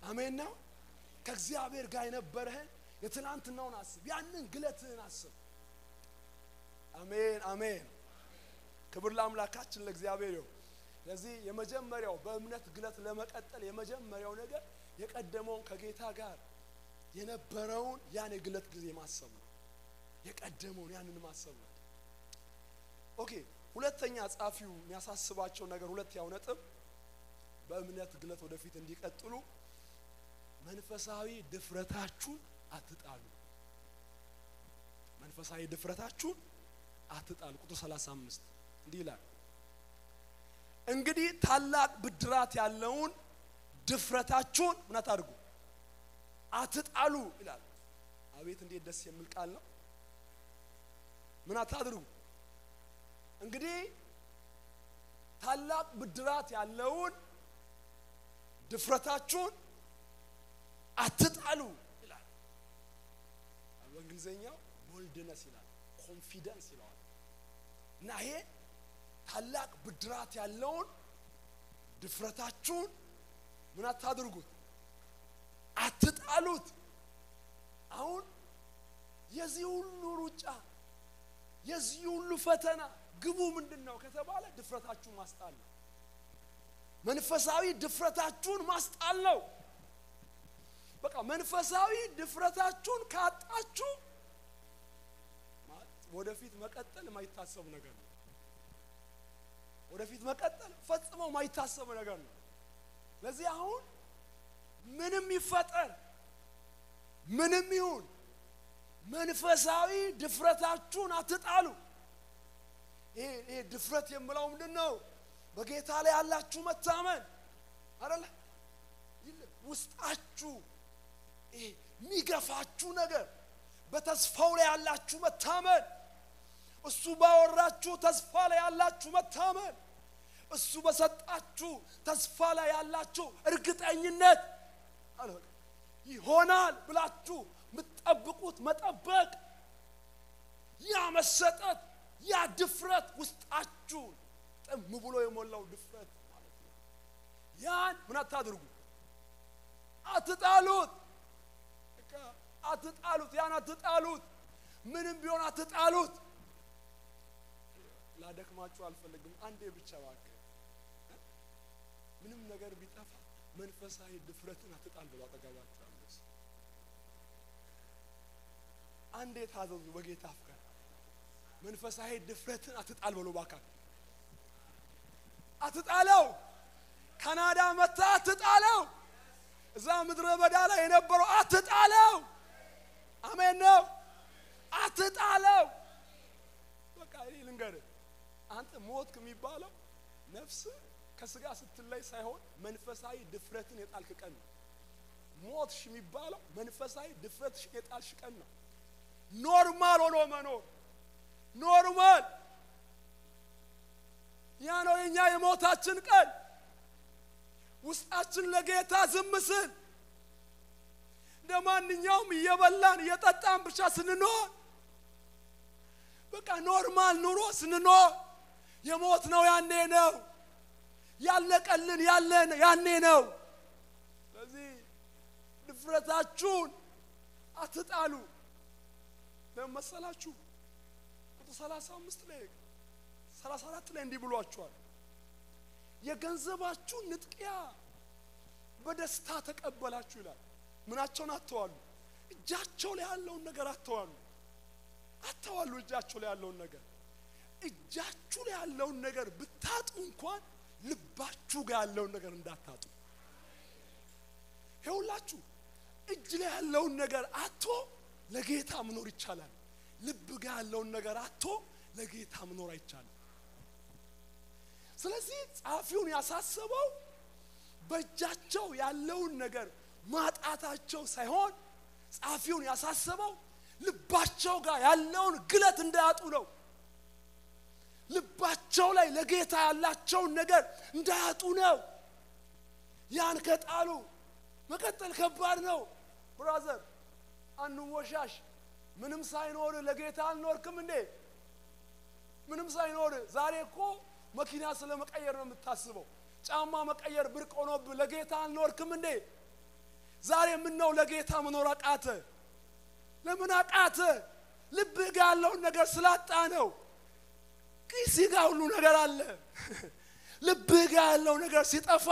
أمين ناو كجزير جاينا برهن يتلاند ناو ناسب يعني نقلت ناسب أمين أمين كبر الأملاكات شن لجزير لذي يمجمع مريو بأمنة قلت لما قتل يمجمع مريو نجا يقدمون كجيتها قار ينبرون يعني قلت قزي ما صبنا يقدمون يعني ما صبنا أوكي ولا تنياس أفيو نياساس سباعشوا نجا ولا تياونتهم بأمنة قلت وده في تنديك قتلوا من فساوي دفرتاشون أتتقالوا من فساوي دفرتاشون أتتقالوا كتر سلاسة مست ديلا انقدي تلاك بدرات ياللون دفرتاتشون منا تارقو عتتقالو إلال عبيت اندي الدس يملك الله منا تارقو انقدي تلاك بدرات ياللون دفرتاتشون عتتقالو إلال الانجليزية بولدنس إلال confidence إلال ناهي تلاك بدرات ياللون دفرتاتشون منا تادرقوت عتتقالوت اون يزيون نورجا يزيون لفتنا قبو مندنو كتباله دفرتاتشون ماستالو منفساوي دفرتاتشون ماستالو بقى منفساوي دفرتاتشون كاتاتشو ما ودفيت مقتل ما يتاسب ነገር ولكن ما قتل فاطمه ما يتاسب ነገር ነው ለዚህ አሁን ምንም ይፈጠር ምንም ይሁን መንፈሳዊ ድፍረታችሁን አትጣሉ ይሄ ይሄ ድፍረት የምለው ምንድነው በጌታ ላይ ያላችሁ መታመን አይደል ውስጣችሁ ይሄ ሚገፋችሁ ነገር በተስፋው ላይ ያላችሁ መታመን እሱ ባወራችሁ ተስፋ ላይ ያላችሁ መታመን እሱ በሰጣችሁ ተስፋ ላይ ያላችሁ እርግጠኝነት አላህ ይሆናል ብላችሁ ምትጠብቁት መጠበቅ ያ መሰጠት ያ ድፍረት ውስጣችሁ ጥም ብሎ የሞላው ድፍረት ማለት ነው ያን ምን አታድርጉ አትጣሉት እካ አትጣሉት ያን አትጣሉት ምንም ቢሆን አትጣሉት لا دك ما تقول فلقم عندي بتشواك ምንም ነገር ቢጠፋ መንፈሳዊ ድፍረትን አትጣል ብሎ አጠጋባቸው አመስ አንዴ ታዘዙ በጌታ አፍቀር መንፈሳዊ ድፍረትን አትጣል ብሎ ባካ አትጣለው ካናዳ መጣ አትጣለው እዛ ምድረ በዳ ላይ የነበረው አትጣለው አሜን ነው አትጣለው በቃ ይልንገር አንተ ሞትክ የሚባለው ነፍስ ከስጋ ስትለይ ሳይሆን መንፈሳዊ ድፍረትን የጣልክ ቀን ነው ሞትሽ የሚባለው መንፈሳዊ ድፍረትሽ የጣልሽ ቀን ነው ኖርማል ሆኖ መኖር ኖርማል ያ ነው የኛ የሞታችን ቀን ውስጣችን ለጌታ ዝም ስል ደማንኛውም እየበላን እየጠጣን ብቻ ስንኖር በቃ ኖርማል ኑሮ ስንኖር የሞት ነው ያኔ ነው ያለቀልን ያለን ያኔ ነው ስለዚህ ድፍረታችሁን አትጣሉ ለምሳሌችሁ ቁጥር ሰላሳ አምስት ላይ ሰላሳ አራት ላይ እንዲህ ብሏቸዋል የገንዘባችሁ ንጥቂያ በደስታ ተቀበላችሁ ይላል ምናቸውን አትዋሉ እጃቸው ላይ ያለው ነገር አትዋሉ አትዋሉ እጃችሁ ላይ ያለው ነገር እጃችሁ ላይ ያለው ነገር ብታጡ እንኳን ልባችሁ ጋር ያለው ነገር እንዳታጡ ሄውላችሁ እጅ ላይ ያለው ነገር አጥቶ ለጌታ መኖር ይቻላል ልብ ጋር ያለው ነገር አጥቶ ለጌታ መኖር አይቻልም ስለዚህ ጻፊውን ያሳሰበው በእጃቸው ያለው ነገር ማጣታቸው ሳይሆን ጻፊውን ያሳሰበው ልባቸው ጋር ያለውን ግለት እንዳያጡ ነው ልባቸው ላይ ለጌታ ያላቸው ነገር እንዳያጡ ነው ያን ከጣሉ መከተል ከባድ ነው ብራዘር አንወሻሽ ምንም ሳይኖር ለጌታ አልኖርክም እንዴ ምንም ሳይኖር ዛሬ እኮ መኪና ስለመቀየር ነው የምታስበው ጫማ መቀየር ብርቅ ሆኖብ ለጌታ አልኖርክም እንዴ ዛሬ ምን ነው ለጌታ መኖር አቃተ ለምን አቃተ ልብ ጋር ያለው ነገር ስላጣ ነው ቂስ ጋር ሁሉ ነገር አለ ልብ ጋር ያለው ነገር ሲጠፋ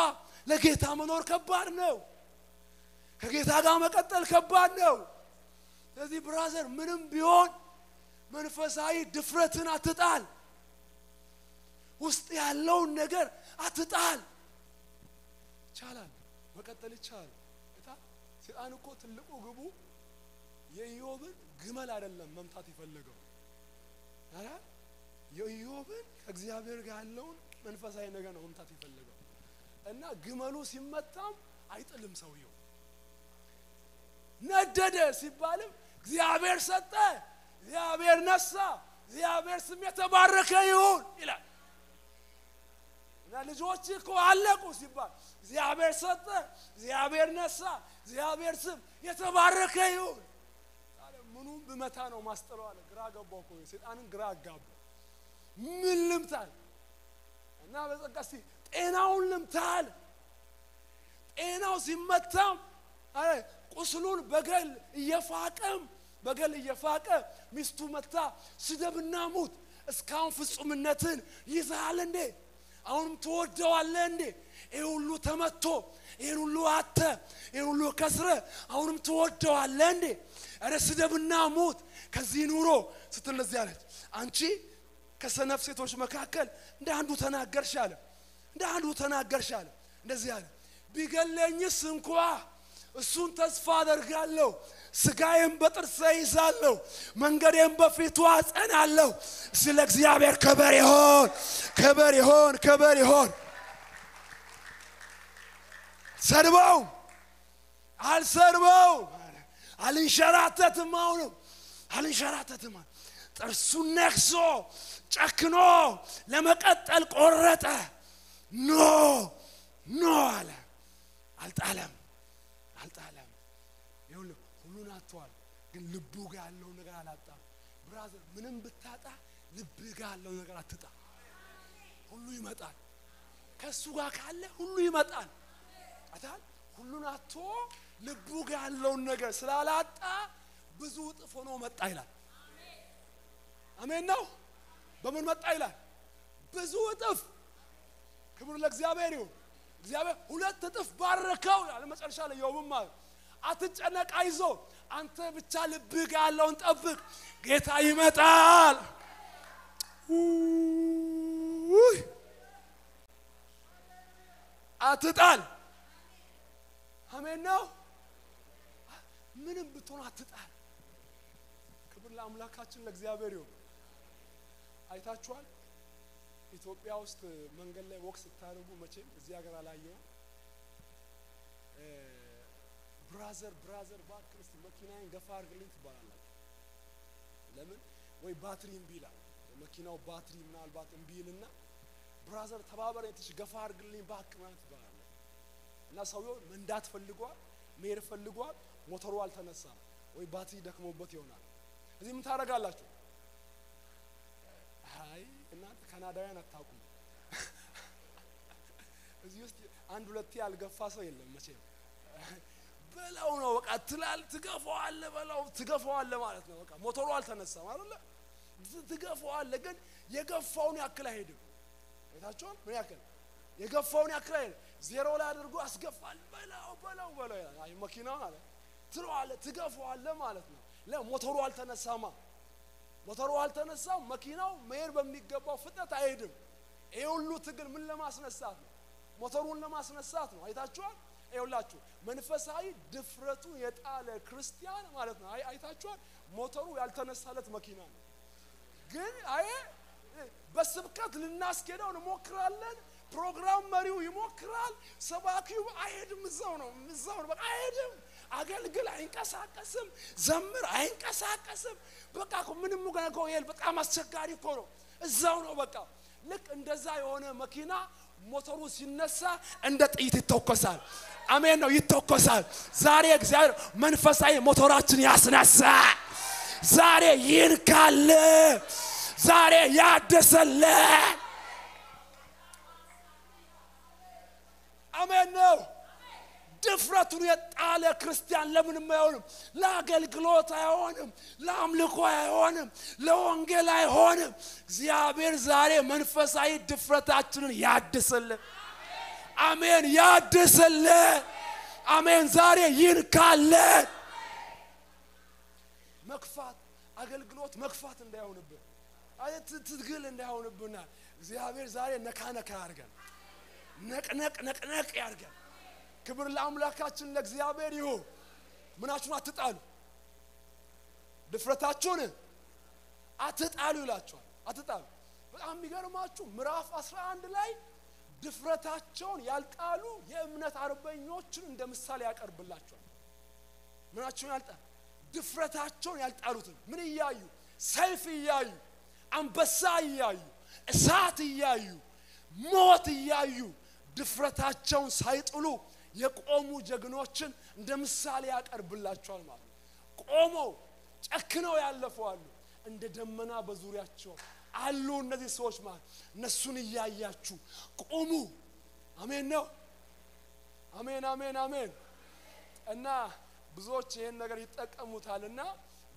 ለጌታ መኖር ከባድ ነው ከጌታ ጋር መቀጠል ከባድ ነው ስለዚህ ብራዘር ምንም ቢሆን መንፈሳዊ ድፍረትን አትጣል ውስጥ ያለው ነገር አትጣል ይቻላል መቀጠል ይቻላል እታ ሰይጣን እኮ ትልቁ ግቡ የኢዮብን ግመል አይደለም መምታት ይፈልገው አራ የኢዮብን ከእግዚአብሔር ጋር ያለው መንፈሳዊ ነገር ነው መምታት ይፈልገው እና ግመሉ ሲመታም አይጥልም ሰውየው ነደደ ሲባልም እግዚአብሔር ሰጠ እግዚአብሔር ነሳ እግዚአብሔር ስም የተባረከ ይሁን ይላል እና ልጆች እኮ አለቁ ሲባል እግዚአብሔር ሰጠ እግዚአብሔር ነሳ እግዚአብሔር ስም የተባረከ ይሁን ምኑ በመታ ነው ማስተራው አለ ግራ ገባው እኮ ሰይጣንን ግራ አጋባ ምን ልምታል እና በጸጋሲ ጤናውን ልምታል ጤናው ሲመታ አይ ቁስሉን በገል እየፋቀም በገል እየፋቀ ሚስቱ መታ ሲደብና ሞት እስካሁን ፍጹምነትን ይዛል እንዴ አሁንም ተወደዋለህ እንዴ ይሄ ሁሉ ተመቶ ይሄ ሁሉ አተ ይሄ ሁሉ ከስረ አሁንም ተወደዋለህ እንዴ አረ ስደብና ሞት ከዚህ ኑሮ ስትነዚህ አለች አንቺ ከሰነፍ ሴቶች መካከል እንደ አንዱ ተናገርሻለ እንደ አንዱ ተናገርሻለ እንደዚህ አለ ቢገለኝስ እንኳን እሱን ተስፋ አደርጋለሁ ስጋዬን በጥርሴ ይዛለሁ መንገዴን በፊቱ አጸናለሁ ስለ እግዚአብሔር ክብር ይሁን ክብር ይሁን ክብር ይሁን ሰድበው አልሰድበው አልንሸራተትም አሁንም አልንሸራተትም ጥርሱን ነክሶ ጨክኖ ለመቀጠል ቆረጠ ኖ ኖ አለ አልጣለም አልጣለም ይሁን ሁሉን አጥቷል ግን ልቡ ጋር ያለው ነገር አላጣም ብራዘር ምንም ብታጣ ልብ ጋር ያለው ነገር አትጣ ሁሉ ይመጣል ከሱ ጋር ካለ ሁሉ ይመጣል አታል ሁሉን አጥቶ ልቡ ጋር ያለው ነገር ስላላጣ ብዙ ጥፎ ነው መጣ ይላል አሜን ነው በምን መጣ ይላል ብዙ ጥፍ ክብር ለእግዚአብሔር ይሁን እግዚአብሔር ሁለት እጥፍ ባረከው ያለ መጨረሻ ላይ ዮብማ አትጨነቅ አይዞ አንተ ብቻ ልብህ ያለውን ጠብቅ ጌታ ይመጣል ውይ አትጣል አሜን ነው ምንም ብትሆን አትጣል ክብር ለአምላካችን ለእግዚአብሔር ይሁን አይታችኋል ኢትዮጵያ ውስጥ መንገድ ላይ ወክስ ታረጉ መቼም እዚህ ሀገር አላየው እ ብራዘር ብራዘር ባክስ መኪናን ገፋር ግልት ባላላችሁ ለምን ወይ ባትሪም ቢላ መኪናው ባትሪ ምናል ባትም ቢልና ብራዘር ተባበረ እንትሽ ገፋር ግልኝ ባክ ማለት ባላላችሁ እና ሰውዮ መንዳት ፈልጓል መሄድ ፈልጓል ሞተሩ አልተነሳም ወይ ባትሪ ደክሞበት ይሆናል እዚህ ምን ታረጋላችሁ አይ እናት ካናዳውያን አታውቁም እዚህ ውስጥ አንድ ሁለት ያልገፋ ሰው የለም መቼም በላው ነው በቃ ትላል ትገፋው አለ በላው ትገፋው አለ ማለት ነው በቃ ሞተሩ አልተነሳም አይደለ ትገፋው አለ ግን የገፋውን ያክል አይሄድም አይታችሁ ምን ያክል የገፋውን ያክል አይደለም ዜሮ ላይ አድርጎ አስገፋል በላው በላው በላው አይ መኪናው አለ ትለው አለ ትገፋው አለ ማለት ነው ለሞተሩ አልተነሳማ ሞተሩ አልተነሳም መኪናው መሄድ በሚገባው ፍጥነት አይሄድም ይሄ ሁሉ ትግል ምን ለማስነሳት ነው ሞተሩን ለማስነሳት ነው አይታችኋል አይውላችሁ መንፈሳዊ ድፍረቱ የጣለ ክርስቲያን ማለት ነው አይታችኋል ሞተሩ ያልተነሳለት መኪና ነው ግን አይ በስብከት ልናስከደው ነው ሞክራለን ፕሮግራም መሪው ይሞክራል ሰባኪው አይሄድም እዛው ነው እዛው ነው በቃ አይሄድም አገልግል አይንቀሳቀስም ዘምር አይንቀሳቀስም በቃ ምንም ሙጋጋው ይል በጣም አስቸጋሪ እኮ ነው እዛው ነው በቃ ልክ እንደዛ የሆነ መኪና ሞተሩ ሲነሳ እንደ ጥይት ይተኮሳል አሜን ነው ይተኮሳል ዛሬ እግዚአብሔር መንፈሳዊ ሞተራችን ያስነሳ ዛሬ ይንካል ዛሬ ያደሰለ አሜን ነው ድፍረቱን የጣለ ክርስቲያን ለምን ማይሆንም ለአገልግሎት አይሆንም ለአምልኮ አይሆንም ለወንጌል አይሆንም እግዚአብሔር ዛሬ መንፈሳዊ ድፍረታችንን ያድስልን አሜን ያድስልን አሜን ዛሬ ይንካልን መክፋት አገልግሎት መክፋት እንዳይሆንብን አይት ትግል እንዳይሆንብንና እግዚአብሔር ዛሬ ነካ ነካ ያርገን ነቅነቅ ነቅነቅ ያርገን ክብር ለአምላካችን ለእግዚአብሔር ይሁን ምናችሁን አትጣሉ ድፍረታችሁን አትጣሉ ይላችኋል አትጣሉ በጣም የሚገርማችሁ ምዕራፍ አስራ አንድ ላይ ድፍረታቸውን ያልጣሉ የእምነት አርበኞችን እንደምሳሌ ያቀርብላችኋል ምናችሁን ያልጣሉ ድፍረታቸውን ያልጣሉት ምን ይያዩ ሰይፍ ይያዩ አንበሳ ይያዩ እሳት ይያዩ ሞት ይያዩ ድፍረታቸውን ሳይጥሉ የቆሙ ጀግኖችን እንደምሳሌ ያቀርብላችኋል ማለት ቆሞ ጨክነው ያለፈዋል እንደ ደመና በዙሪያቸው አሉ እነዚህ ሰዎች ማለት እነሱን ይያያችሁ ቆሙ አሜን ነው አሜን አሜን አሜን እና ብዙዎች ይሄን ነገር ይጠቀሙታልና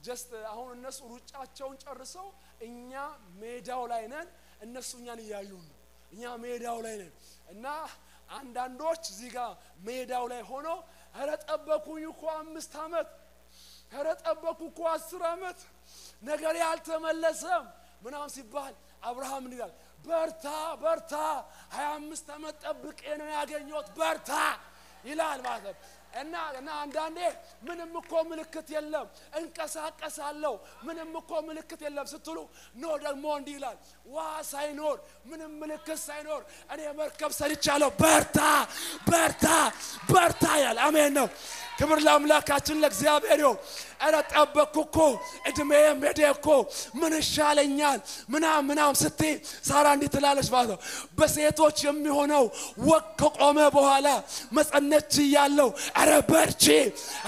just አሁን እነሱ ሩጫቸውን ጨርሰው እኛ ሜዳው ላይ ነን እነሱኛን ይያዩን እኛ ሜዳው ላይ ነን እና አንዳንዶች እዚህ ጋር ሜዳው ላይ ሆኖ አረጠበኩኝ እኮ አምስት አመት አረጠበኩ እኮ አስር አመት ነገር ያልተመለሰም ምናምን ሲባል አብርሃም ይላል በርታ በርታ ሃያ አምስት አመት ጠብቄ ነው ያገኘሁት በርታ ይላል ማለት እና እና አንዳንዴ ምንም እኮ ምልክት የለም እንቀሳቀሳለሁ ምንም እኮ ምልክት የለም ስትሉ ኖ ደግሞ እንዲህ ይላል ዋ ሳይኖር ምንም ምልክት ሳይኖር እኔ መርከብ ሰርቻለሁ በርታ በርታ በርታ ያል አሜን ነው ክብር ለአምላካችን ለእግዚአብሔር ይሁን አረ ተጠበኩኩ እድሜ መደኩ ምን ሻለኛል ምና ምናም ስቲ ሳራ እንዲህ ትላለች ባዶ በሴቶች የሚሆነው ወቅ ከቆመ በኋላ መጸነች ያለው አረ በርቺ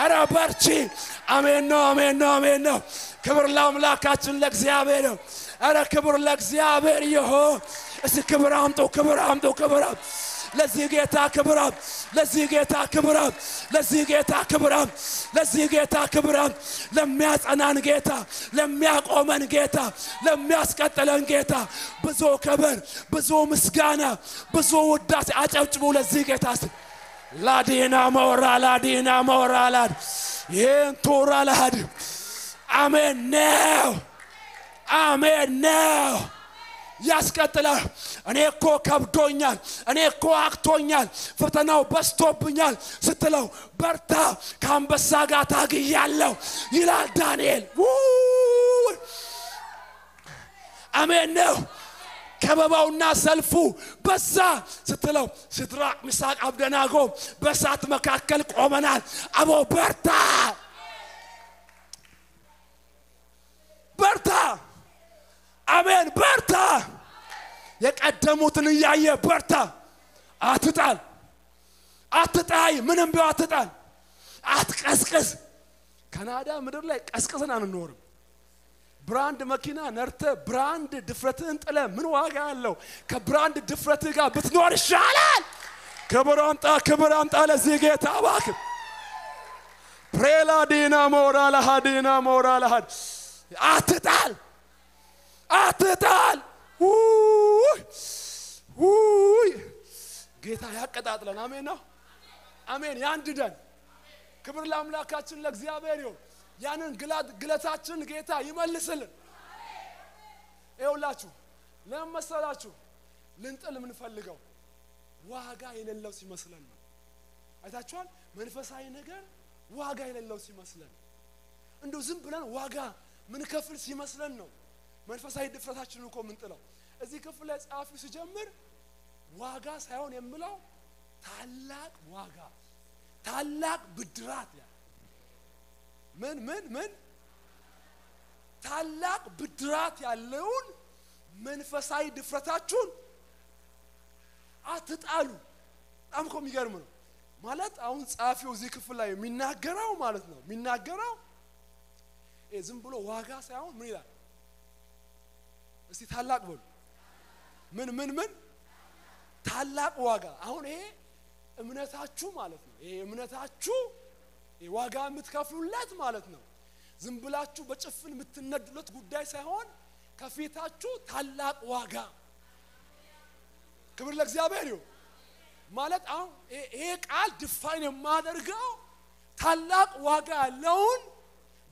አረ በርቺ አሜን ነው አሜን ነው አሜን ነው ክብር ለአምላካችን ለእግዚአብሔር ይሁን አረ ክብር ለእግዚአብሔር ይሁን እስቲ ክብር አምጡ ክብር አምጡ ክብር አምጡ ለዚህ ጌታ ክብር ለዚህ ጌታ ክብር ለዚህ ጌታ ክብር ለዚህ ጌታ ክብር ለሚያጸናን ጌታ ለሚያቆመን ጌታ ለሚያስቀጥለን ጌታ بزو كبر بزو مسكانة بزو وداس أجمع للزيجة تاسي لا دينا مورا لا دينا مورا لا ينتورا لا دي Amen now Amen now ያስቀጥላል እኔ እኮ ከብዶኛል እኔ እኮ አክቶኛል ፈተናው በስቶብኛል ስትለው በርታ ካንበሳ ጋር ታግያለሁ ይላል ዳንኤል አሜን ነው ከበባውና ሰልፉ በዛ ስትለው ሲድራቅ ሚሳቅ አብደናጎ በሳት መካከል ቆመናል አቦ በርታ በርታ አሜን በርታ የቀደሙትን ያየ በርታ አትጣል አትጣይ ምንም ቢሆን አትጣል አትቀስቀስ ካናዳ ምድር ላይ ቀስቀሰን አንኖርም ብራንድ መኪና ነርተ ብራንድ ድፍረትን ጥለ ምን ዋጋ አለው ከብራንድ ድፍረት ጋር ብትኖር ይሻላል ከብራንጣ ከብራንጣ ለዚጌታ አባክ ፕሬላ ዲና ሞራላ ሀዲና ሞራላ ሀድ አትጣል አትጣል ውይ ጌታ ያቀጣጥለን አሜን ነው አሜን ያንድደን ክብር ለአምላካችን ለእግዚአብሔር ይሁን ያንን ግላት ግለታችን ጌታ ይመልስልን ይውላችሁ ለምሳላችሁ ልንጥል ምን ፈልገው ዋጋ የሌለው ሲመስለን አይታችኋል መንፈሳዊ ነገር ዋጋ የሌለው ሲመስለን እንዶ ዝም ብለን ዋጋ ምን ከፍል ሲመስለን ነው መንፈሳዊ ድፍረታችንን እኮ ምን ጥለው እዚህ ክፍል ላይ ጻፊው ሲጀምር ዋጋ ሳይሆን የምለው ታላቅ ዋጋ ታላቅ ብድራት ያ ምን ምን ምን ታላቅ ብድራት ያለውን መንፈሳዊ ድፍረታችሁን አትጣሉ አምኮ የሚገርም ነው ማለት አሁን ጻፊው እዚህ ክፍል ላይ የሚናገራው ማለት ነው የሚናገራው እዝም ብሎ ዋጋ ሳይሆን ምን ይላል እስቲ ታላቅ ነው ምን ምን ምን ታላቅ ዋጋ አሁን ይሄ እምነታችሁ ማለት ነው ይሄ እምነታችሁ የዋጋ የምትከፍሉለት ማለት ነው ዝም ብላችሁ በጭፍን የምትነዱለት ጉዳይ ሳይሆን ከፊታችሁ ታላቅ ዋጋ ክብር ለእግዚአብሔር ይሁን ማለት አሁን ይሄ ቃል ዲፋይን የማደርገው ታላቅ ዋጋ ያለውን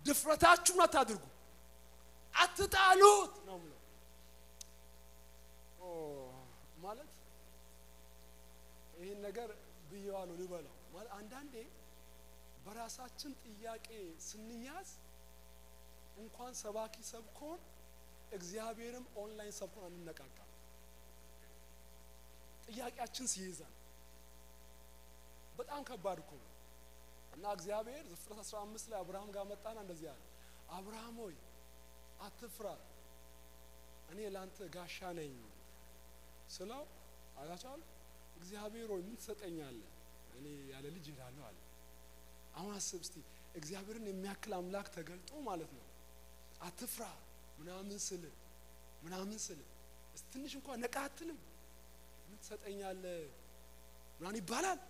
ድፍረታችሁን አታድርጉ አትጣሉት ነው ማለት ይሄን ነገር ብየዋለሁ ልበለው ማለት አንድ አንዴ በራሳችን ጥያቄ ስንያዝ እንኳን ሰባኪ ሰብኮን እግዚአብሔርም ኦንላይን ሰብኮን አንነቃቃ ጥያቄያችን ሲይዛል በጣም ከባድ ነው እና እግዚአብሔር ዘፍጥረት አስራ አምስት ላይ አብርሃም ጋር መጣና እንደዚህ አለ አብርሃም ሆይ አትፍራ እኔ ላንተ ጋሻ ነኝ ስለው አላቻል እግዚአብሔር ሆይ ምን ሰጠኛለህ እኔ ያለ ልጅ እላለሁ አለ አሁን አስብ እስቲ እግዚአብሔርን የሚያክል አምላክ ተገልጦ ማለት ነው አትፍራ ምናምን ስለ ምናምን ስለ ትንሽ እንኳን ነቃትልም ምን ሰጠኛለህ ምናን ይባላል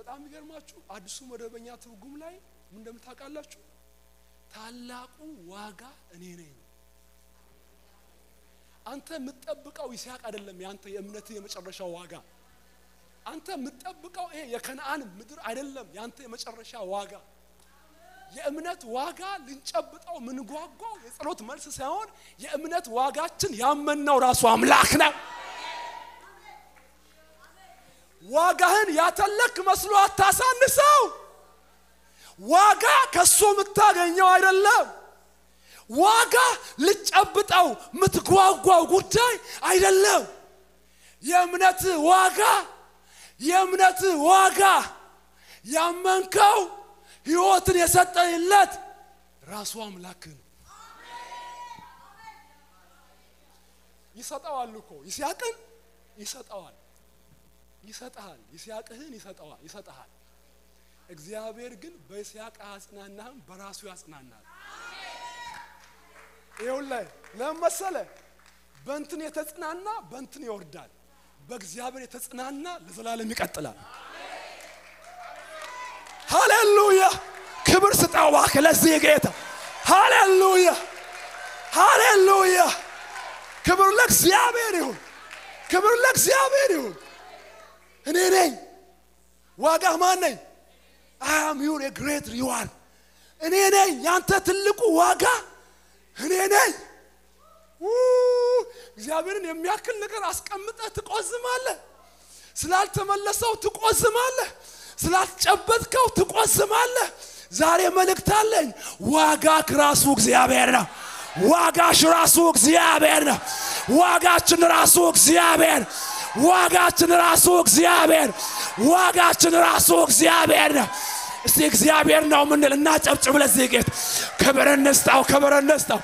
በጣም ይገርማችሁ አዲሱ መደበኛ ትርጉም ላይ ምን እንደምታቃላችሁ ታላቁ ዋጋ እኔ ነኝ አንተ ምትጠብቀው ይስሐቅ አይደለም ያንተ የእምነት የመጨረሻ ዋጋ አንተ ምትጠብቀው ይሄ የከነዓን ምድር አይደለም ያንተ የመጨረሻ ዋጋ የእምነት ዋጋ ልንጨብጠው ምንጓጓው የጸሎት መልስ ሳይሆን የእምነት ዋጋችን ያመነው ራሱ አምላክ ነው ዋጋህን ያተለክ መስሎ አታሳንሰው ዋጋ ከሱ ምታገኘው አይደለም ዋጋ ልጨብጣው ምትጓጓው ጉዳይ አይደለም የእምነት ዋጋ የእምነት ዋጋ ያመንከው ሕይወትን የሰጠለት ራሱ አምላክ ነው ይሰጣዋል እኮ ይስያቅን ይሰጣዋል ይሰጣል ይስያቅህን ይሰጣዋል ይሰጣል እግዚአብሔር ግን በይስያቅ አጽናናህም በራሱ ያጽናናል ይውላ ለምሳሌ በእንትን የተጽናና በእንትን ይወርዳል በእግዚአብሔር የተጽናና ለዘላለም ይቀጥላል ሃሌሉያ ክብር ስጣው አከለዚህ ጌታ ሃሌሉያ ሃሌሉያ كبر لك زيابيرهم كبر لك زيابيرهم هني واقع ماني I am your great reward هني هني يانتا تلقوا واقع هني هني ووو زيابيرن يمياكل نقر أسكمتها تقوزم الله سلال تملسوا تقوزم الله سلال تشبتكوا تقوزم الله زاري ملك تالين واقعك راسوك زيابيرنا واقعش راسوك زيابيرنا واقعش راسوك زيابير واقعش راسوك زيابير واقعش راسوك زيابيرنا استيق زيابيرنا ومن الناس أبتعمل الزيقيت كبر النستاو كبر النستاو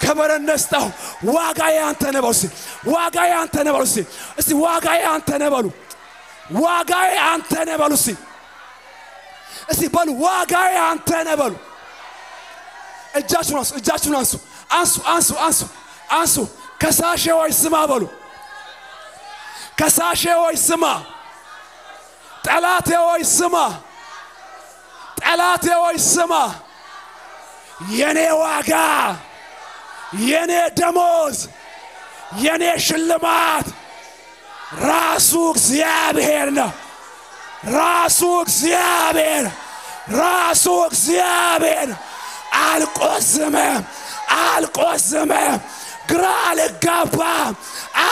كبر النستاو واقعي أنت نبالسي واقعي أنت نبالسي استي واقعي أنت نبالو واقعي أنت نبالسي استي بالو واقعي أنت نبالو الجاشون أنسو الجاشون أنسو أنسو أنسو أنسو أنسو كساشي ويسمع بالو كساشي ويسمع تلاتي ويسمع تلاتي ويسمع يني واقع يني دموز يني شلمات راسوك زيابيرنا راسوك زيابير راسوك زيابير القسمة القسمة قرأ للقبام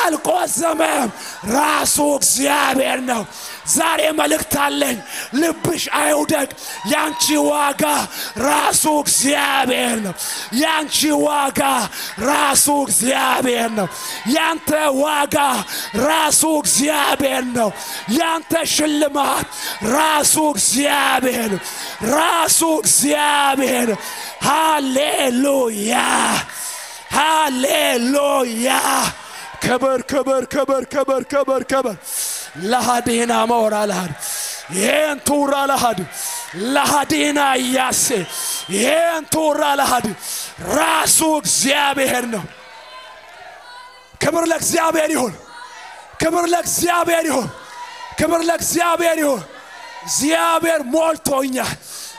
القسمة راسوك زيابيرنا زاري ملك تالين لبش عيودك يانشي واقع راسوك زيابيرنا يانشي واقع راسوك زيابيرنا يانت واقع راسوك زيابيرنا يانت شلمات راسوك زيابيرنا راسوك زيابيرنا هاليلويا هاليلويا كبر كبر كبر كبر كبر كبر لهدينا مورا لهد ينتورا لهد لهدينا ياسي ينتورا لهد راسوك زيابيرنا كبر لك زيابيرهم كبر لك زيابيرهم كبر لك زيابيرهم زيابير مولتونيا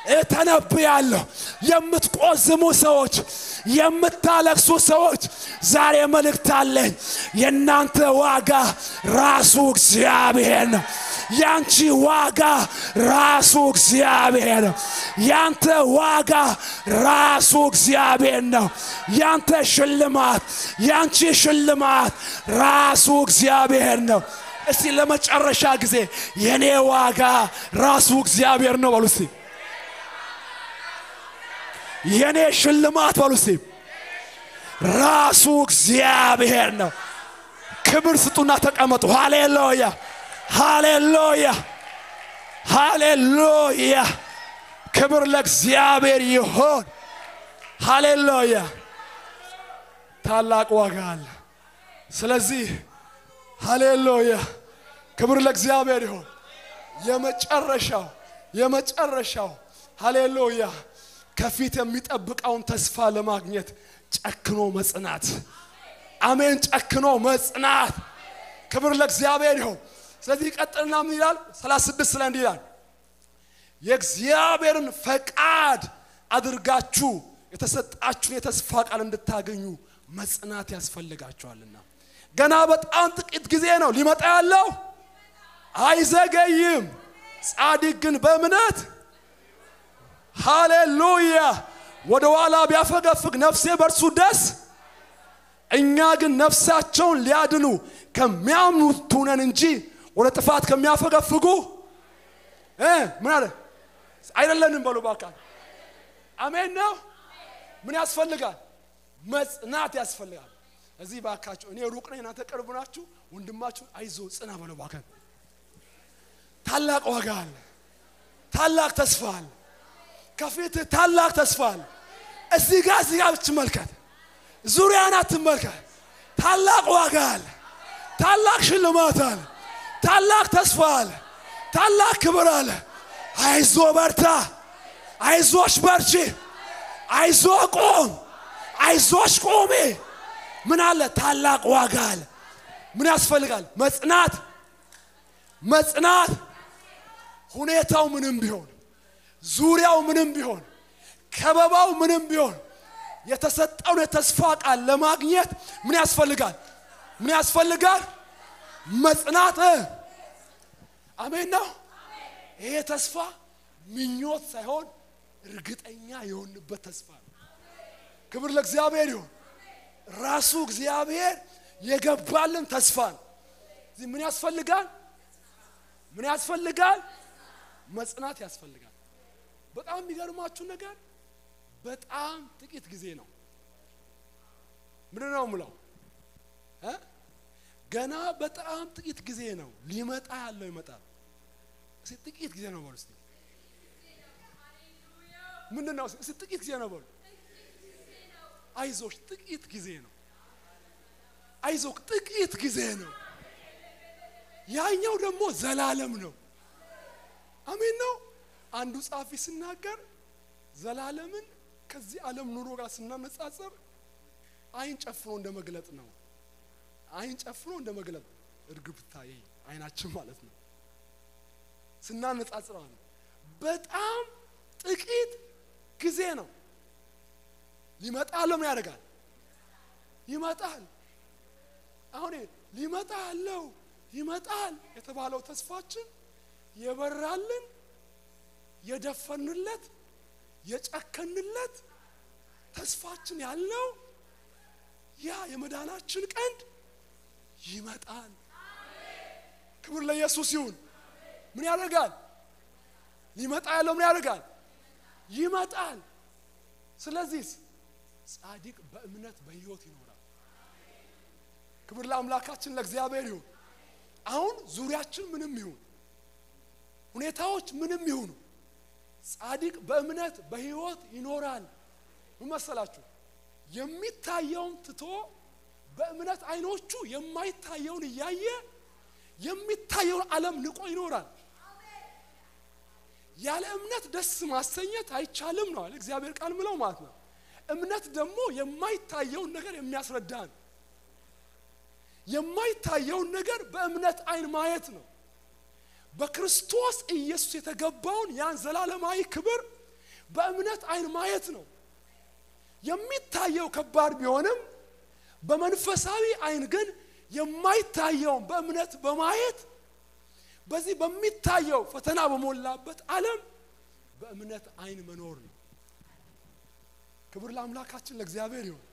اتنبيالو يمتقوزمو سوچ يمتالكسو سوچ زاري ملكتالين ينانت واغا راسوك زيابيرنا يانشي واغا راسوك زيابيرنا يانت واغا راسوك زيابيرنا يانت شلمات يانشي شلمات راسوك زيابيرنا اسي لما تشرشا غزي يني واغا راسوك زيابيرنا بالوسي يني شلمات بالوسي راسوك زيابيرنا كبر ستونا تقمطوا هاليلويا هاليلويا هاليلويا كبر لك زيابير يهون هاليلويا تالاق واغال سلازي هاليلويا كبر لك زيابير يهون يمتشرشاو يمتشرشاو هاليلويا كفيت متأبك أون تسفى لماغنيت تأكنو مصنات آمين تأكنو مصنات كبر لك زيابيرهم سلذيك أترنا من ديال سلاس بسلان ديال يك زيابيرن فكاد أدرغاتشو يتسطعاتشو يتسفاق على اندتاغنيو مصنات يسفلغاتشو علينا غنابت أنتك اتغزينو ليمطا يالو አይዘገይም ጻድቅ ግን በእምነት ሃሌሉያ ወደዋላ ቢያፈገፍግ ነፍሴ በርሱ ደስ እኛ ግን ነፍሳቸውን ሊያድኑ ከሚያምኑት ነን እንጂ ወደ ጥፋት ከሚያፈገፍጉ እ ምን አለ አይደለንም በሉ ባካል አሜን ነው ምን ያስፈልጋል መጽናት ያስፈልጋል እዚህ ባካችሁ እኔ ሩቅ ነኝ እናንተ ቅርብ ናችሁ ወንድማችሁ አይዞ ጽና በሉ ባካል ታላቅ ዋጋ አለ ታላቅ ተስፋ አለ كفيت تالاك تسفال الزيقا زيقا بتملكت زوريانا تملكت تالاك واقال تالاك شلماتال تالاك تسفال تالاك كبرال عايزو برتا عايزوش برشي عايزو قوم عايزوش قومي من على تالاك واقال من اسفل قال مصنات مصنات هنيتاو منم بيون زورياو منم بيون كباباو منم بيون يتسطعون يتسفاق على لماغنيت من يسفلقال من يسفلقال مصنعته امين نو ايه تسفا منيوت سايون رغطنيا يهونبه تسفا كبر لእግዚአብሔር ይሁን ራሱ እግዚአብሔር የገባልን ተስፋን እዚ ምን ያስፈልጋል ምን ያስፈልጋል መጽናት ያስፈልጋል በጣም የሚገርማችሁ ነገር በጣም ጥቂት ጊዜ ነው ምንድነው ሙላው እ ገና በጣም ጥቂት ጊዜ ነው ሊመጣ ያለው ይመጣል እዚ ጥቂት ጊዜ ነው ወርስ ምንድነው እዚ ጥቂት ጊዜ ነው ወርስ አይዞሽ ጥቂት ጊዜ ነው አይዞክ ጥቂት ጊዜ ነው ያኛው ደግሞ ዘላለም ነው አሜን ነው አንዱ ጻፊ ሲናገር ዘላለምን ከዚህ ዓለም ኑሮ ጋር ስናነጻጽር አይን ጨፍሮ እንደመግለጥ ነው አይን ጨፍሮ እንደመግለጥ እርግብታዬ አይናችን ማለት ነው ስናነጻጽር በጣም ጥቂት ጊዜ ነው ሊመጣለው ምን ያደርጋል ይመጣል አሁን ሊመጣለው ይመጣል የተባለው ተስፋችን የበራልን የደፈንለት የጨከንለት ተስፋችን ያለው ያ የመዳናችን ቀን ይመጣል ክብር ለኢየሱስ ይሁን ምን ያደርጋል ሊመጣለው ምን ያደርጋል ይመጣል ስለዚህ ጻድቅ በእምነት በሕይወት ይኖራል ክብር ለአምላካችን ለእግዚአብሔር ይሁን አሁን ዙሪያችን ምንም ይሁን ሁኔታዎች ምንም ይሁን ጻድቅ በእምነት በሕይወት ይኖራል ወመሰላችሁ የሚታየውን ትቶ በእምነት አይኖቹ የማይታየውን ያየ የሚታየውን ዓለም ንቆ ይኖራል ያለ እምነት ደስ ማሰኘት አይቻልም ነው ለእግዚአብሔር ቃል ምለው ማለት ነው እምነት ደግሞ የማይታየው ነገር የሚያስረዳን የማይታየው ነገር በእምነት አይን ማየት ነው በክርስቶስ ኢየሱስ የተገባውን ያን ዘላለማዊ ክብር በእምነት አይን ማየት ነው የሚታየው ከባድ ቢሆንም በመንፈሳዊ አይን ግን የማይታየውን በእምነት በማየት በዚህ በሚታየው ፈተና በመላበት ዓለም በእምነት አይን መኖር ነው ክብር ለአምላካችን ለእግዚአብሔር ይሁን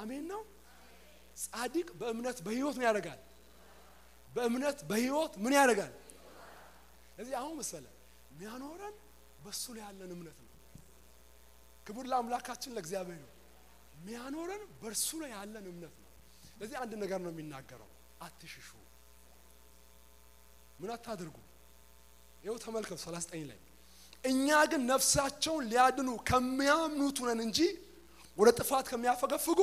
አሜን ነው ጻድቅ በእምነት በሕይወት ምን ያደርጋል በእምነት በሕይወት ምን ያደርጋል ስለዚህ አሁን መሰለ የሚያኖረን በሱ ላይ ያለን እምነት ነው ክብር ለአምላካችን ለእግዚአብሔር ይሁን የሚያኖረን በርሱ ላይ ያለን እምነት ነው ስለዚህ አንድ ነገር ነው የሚናገረው አትሽሹ ምን አታድርጉ ይኸው ተመልከቱ ثلاثة وثلاثين ላይ እኛ ግን ነፍሳቸውን ሊያድኑ ከሚያምኑት ነን እንጂ ወደ ጥፋት ከሚያፈገፍጉ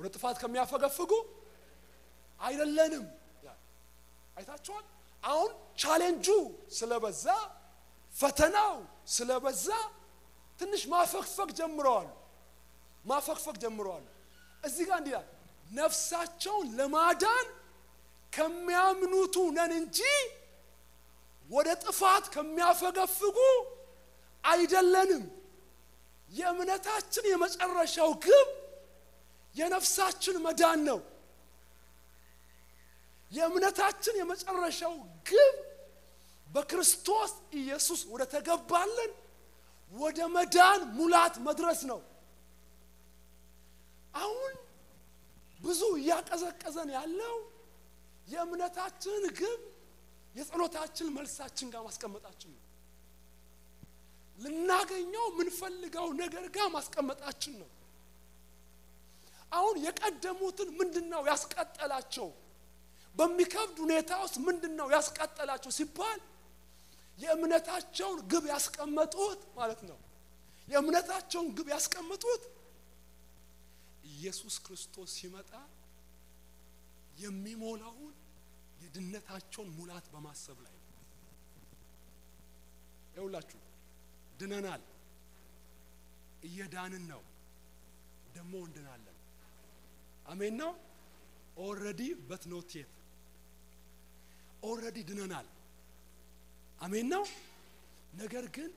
ወደ ጥፋት ከሚያፈገፍጉ አይደለንም አይታችኋል አሁን ቻሌንጁ ስለበዛ ፈተናው ስለበዛ ትንሽ ማፈግፈግ ጀምረዋል ማፈግፈግ ጀምረዋል እዚህ ጋር እንዲያ ነፍሳቸውን ለማዳን ከሚያምኑት ነን እንጂ ወደ ጥፋት ከሚያፈገፍጉ አይደለንም የእምነታችን የመጨረሻው ግብ የነፍሳችን መዳን ነው የእምነታችን የመጨረሻው ግብ በክርስቶስ ኢየሱስ ወደ ተገባልን ወደ መዳን ሙላት መድረስ ነው አሁን ብዙ ያቀዘቀዘን ያለው የእምነታችን ግብ የጸሎታችን መልሳችን ጋር ማስቀመጣችን ነው ልናገኘው ምን ፈልጋው ነገር ጋር ማስቀመጣችን ነው አሁን የቀደሙትን ምንድነው ያስቀጠላቸው በሚከብድ ሁኔታውስ ምንድነው ያስቀጠላቸው ሲባል የእምነታቸውን ግብ ያስቀመጡት ማለት ነው የእምነታቸውን ግብ ያስቀመጡት ኢየሱስ ክርስቶስ ሲመጣ የሚሞላው ድነታቸውን ሙላት በማሰብ ላይ ይውላችሁ ድነናል እየዳንን ነው ደሞ እንድናለን አሜን ነው already but not yet already ድነናል አሜን ነው ነገር ግን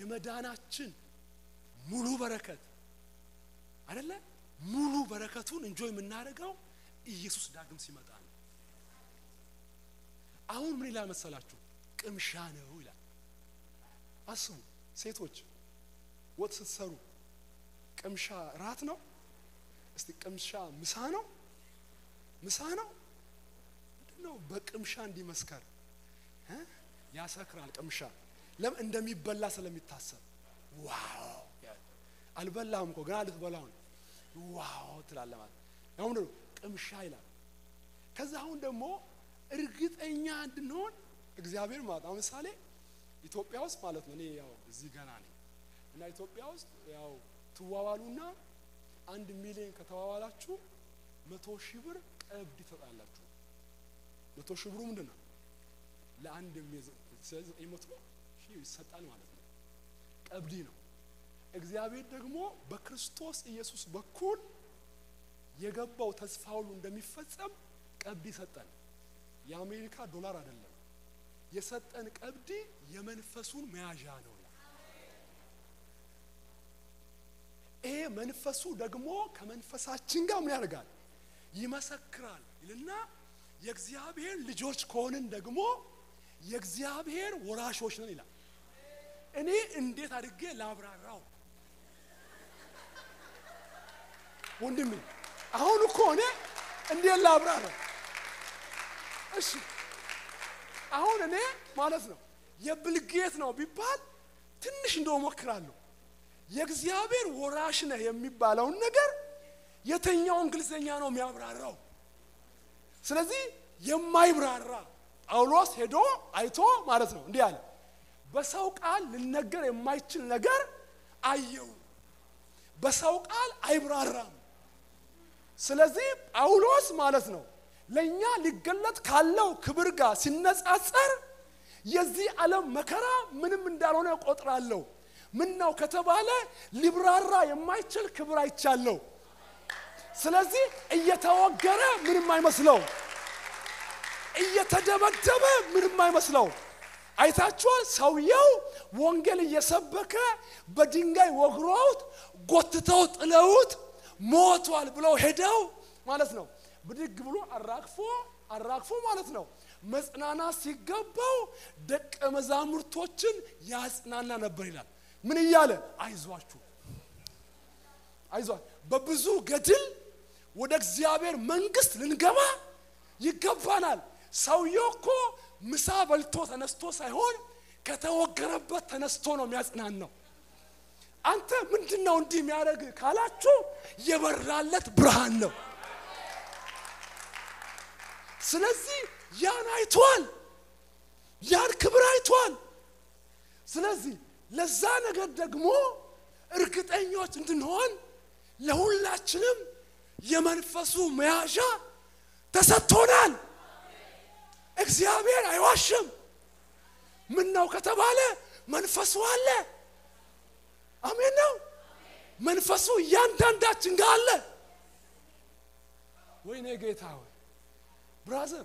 የመዳናችን ሙሉ በረከት አይደለ ሙሉ በረከቱን enjoy የምናደርገው ኢየሱስ ዳግም ሲመጣ ነው። አሁን ምን ይላል መሰላችሁ? ቅምሻ ነው ይላል። አስቡ ሴቶች ወጥ ስትሰሩ ቅምሻ ራት ነው? እስቲ ቅምሻ ምሳ ነው? ምሳ ነው? ነው በቅምሻ እንዲመስከር እ ያሰክራል ቅምሻ ለምን እንደሚበላ ስለሚታሰብ ዋው አልበላም እኮ ግን አልተበላው ዋው ትላለማት ያው ነው ቅምሻ ይላል። ከዛ አሁን ደግሞ እርግጠኛ እንድንሆን እግዚአብሔር ማለት አምሳሌ ኢትዮጵያ ውስጥ ማለት ነው እኔ ያው እዚህ ገና ነኝ እና ኢትዮጵያ ውስጥ ያው ትዋዋሉና አንድ ሚሊዮን ከተዋዋላችሁ መቶ ሺህ ብር ቀብድ ተጣላችሁ መቶ ሺህ ብሩ ምንድነው ለአንድ የሚዘይመቱ ሺህ ይሰጣል ማለት ነው ቀብድ ነው። እግዚአብሔር ደግሞ በክርስቶስ ኢየሱስ በኩል የገባው ተስፋ ሁሉ እንደሚፈጸም ቀብድ ይሰጣል። የአሜሪካ ዶላር አይደለም የሰጠን ቀብድ የመንፈሱን መያዣ ነው። ይሄ መንፈሱ ደግሞ ከመንፈሳችን ጋር ምን ያደርጋል ይመሰክራል ይልና የእግዚአብሔር ልጆች ከሆነን ደግሞ የእግዚአብሔር ወራሾች ነን ይላል። እኔ እንዴት አድርጌ ላብራራው ወንድሜ? አሁን እኮ እኔ እንዴት ላብራራው? እሺ አሁን እኔ ማለት ነው የብልጌት ነው ቢባል ትንሽ እንደው ሞክራለሁ። የእግዚአብሔር ወራሽ ነህ የሚባለው ነገር የተኛው እንግሊዘኛ ነው የሚያብራራው። ስለዚህ የማይብራራ ጳውሎስ ሄዶ አይቶ ማለት ነው እንዴ አለ በሰው ቃል ልነገር የማይችል ነገር አየው በሰው ቃል አይብራራም። ስለዚህ ጳውሎስ ማለት ነው ለኛ ሊገለጥ ካለው ክብር ጋር ሲነጻጸር የዚህ ዓለም መከራ ምንም እንዳልሆነ ቆጥራለሁ። ምን ነው ከተባለ ሊብራራ የማይችል ክብር አይቻለው። ስለዚህ እየተወገረ ምንም አይመስለው እየተደበደበ ምንም አይመስለው። አይታችኋል ሰውየው ወንጌል እየሰበከ በድንጋይ ወግሮት ጎትተው ጥለውት ሞቷል ብለው ሄደው ማለት ነው ብድግ ብሎ አራግፎ አራግፎ ማለት ነው መጽናና ሲገባው ደቀ መዛሙርቶችን ያጽናና ነበር ይላል። ምን ይያለ አይዟችሁ አይዟችሁ በብዙ ገድል ወደ እግዚአብሔር መንግስት ልንገባ ይገባናል። ሰውየውኮ ምሳ በልቶ ተነስቶ ሳይሆን ከተወገረበት ተነስቶ ነው የሚያጽናናው። አንተ ምንድነው እንዲህ የሚያደርግ ካላችሁ የበራለት ብርሃን ነው። ስለዚህ ያን አይቷል ያን ክብር አይቷል። ስለዚህ ለዛ ነገር ደግሞ እርግጠኞች እንድንሆን ለሁላችንም የመንፈሱ መያዣ ተሰጥቶናል። እግዚአብሔር አይዋሽም። ምን ነው ከተባለ መንፈሱ አለ። አሜን ነው መንፈሱ ያንዳንዳችን ጋር አለ። ወይኔ ጌታ ሆይ ብራዘር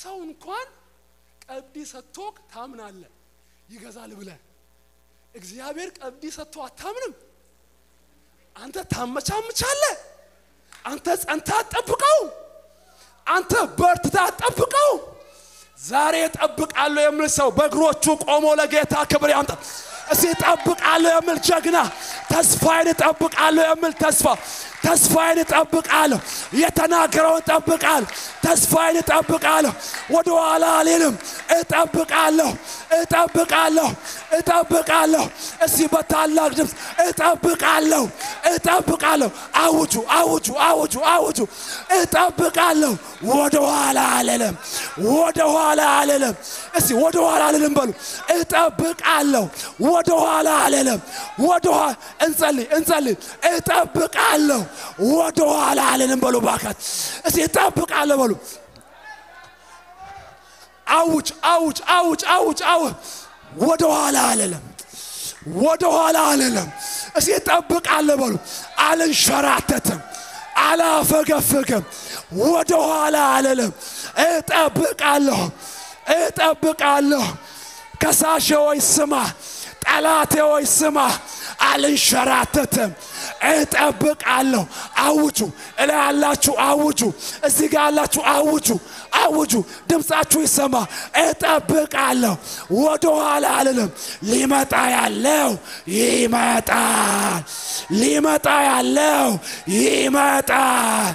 ሰው እንኳን ቀብድ ሰጥቶክ ታምናለ ይገዛል ብለ እግዚአብሔር ቀብድ ሰጥቶ አታምንም? አንተ ታመቻምቻለህ አንተ ጸንታ ተጠብቀው አንተ በርትታ ተጠብቀው ዛሬ ተጠብቃለሁ የሚል ሰው በእግሮቹ ቆሞ ለጌታ ክብር ያንተ እስቲ ተጠብቃለሁ የሚል ጀግና ተስፋዬን ተጠብቃለሁ የሚል ተስፋ ተስፋዬን ተጠብቃለሁ የተናገረውን ተጠብቃለሁ ተስፋዬን ተጠብቃለሁ ወደ ኋላ አልልም ተጠብቃለሁ ተጠብቃለሁ ተጠብቃለሁ እስቲ በታላቅ ድምጽ ተጠብቃለሁ ተጠብቃለሁ አውጁ አውጁ አውጁ አውጁ ተጠብቃለሁ ወደ ኋላ አልልም ወደ ኋላ አልልም እስቲ ወደ ኋላ አልልም በሉ ተጠብቃለሁ ወደ ኋላ አልልም ወደ ኋላ እንጸልይ እንጸልይ ተጠብቃለሁ ወደ ኋላ አልልም በሉ ባካት እስቲ ተጠብቃለሁ በሉ አውጭ አውጭ አውጭ አውጭ አው ወደ ኋላ አልልም ወደ ኋላ አልልም እስቲ ተጠብቃለሁ በሉ አልንሸራተትም አላፈገፈገም ወደ ኋላ አልልም እጠብቃለሁ እጠብቃለሁ ከሳሽ ሆይ ስማ ጠላቴ ሆይ ስማ على شراتتهم اتابق علو اوجو الا علاتو اوجو ازيغا علاتو اوجو اوجو دمصاتو يسما اتابق علو ودو على عللم ليمطا يالو يمطا ليمطا يالو يمطا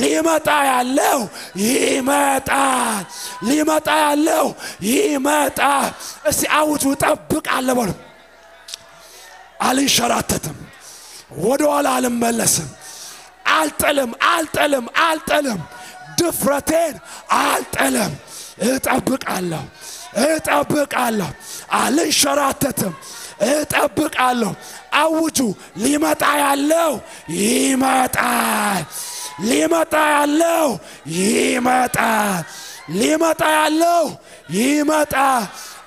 ليمطا يالو يمطا ليمطا يالو يمطا اسي اوجو طبق على بر على شراتتهم ودو على علم ملسم التلم التلم التلم دفرتين التلم اتابق الله اتابق الله على شراتتهم اتابق الله اوجو ليمطا يالو يمطا ليمطا يالو يمطا ليمطا يالو يمطا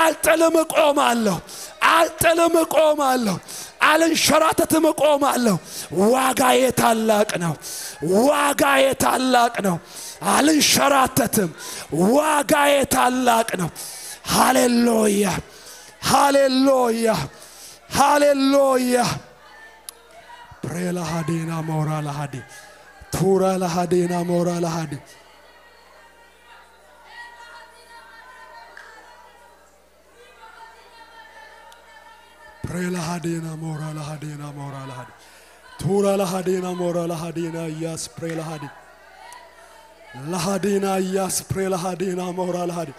አልጠለም ቆማለሁ አልጠለም ቆማለሁ አለን ሸራተትም ቆማለሁ ዋጋዬ ታላቅ ነው ዋጋዬ ታላቅ ነው አለን ሸራተትም ዋጋዬ ታላቅ ነው ሃሌሉያ ሃሌሉያ ሃሌሉያ ብሬላ ሃዲና ሞራላ ሃዲ ቱራላ ሃዲና ሞራላ ሃዲ بريلا هادينا مورا لا هادينا مورا لا هادي تورا لا هادينا مورا لا هادينا ياس بريلا هادي لا هادينا ياس بريلا هادينا مورا لا هادي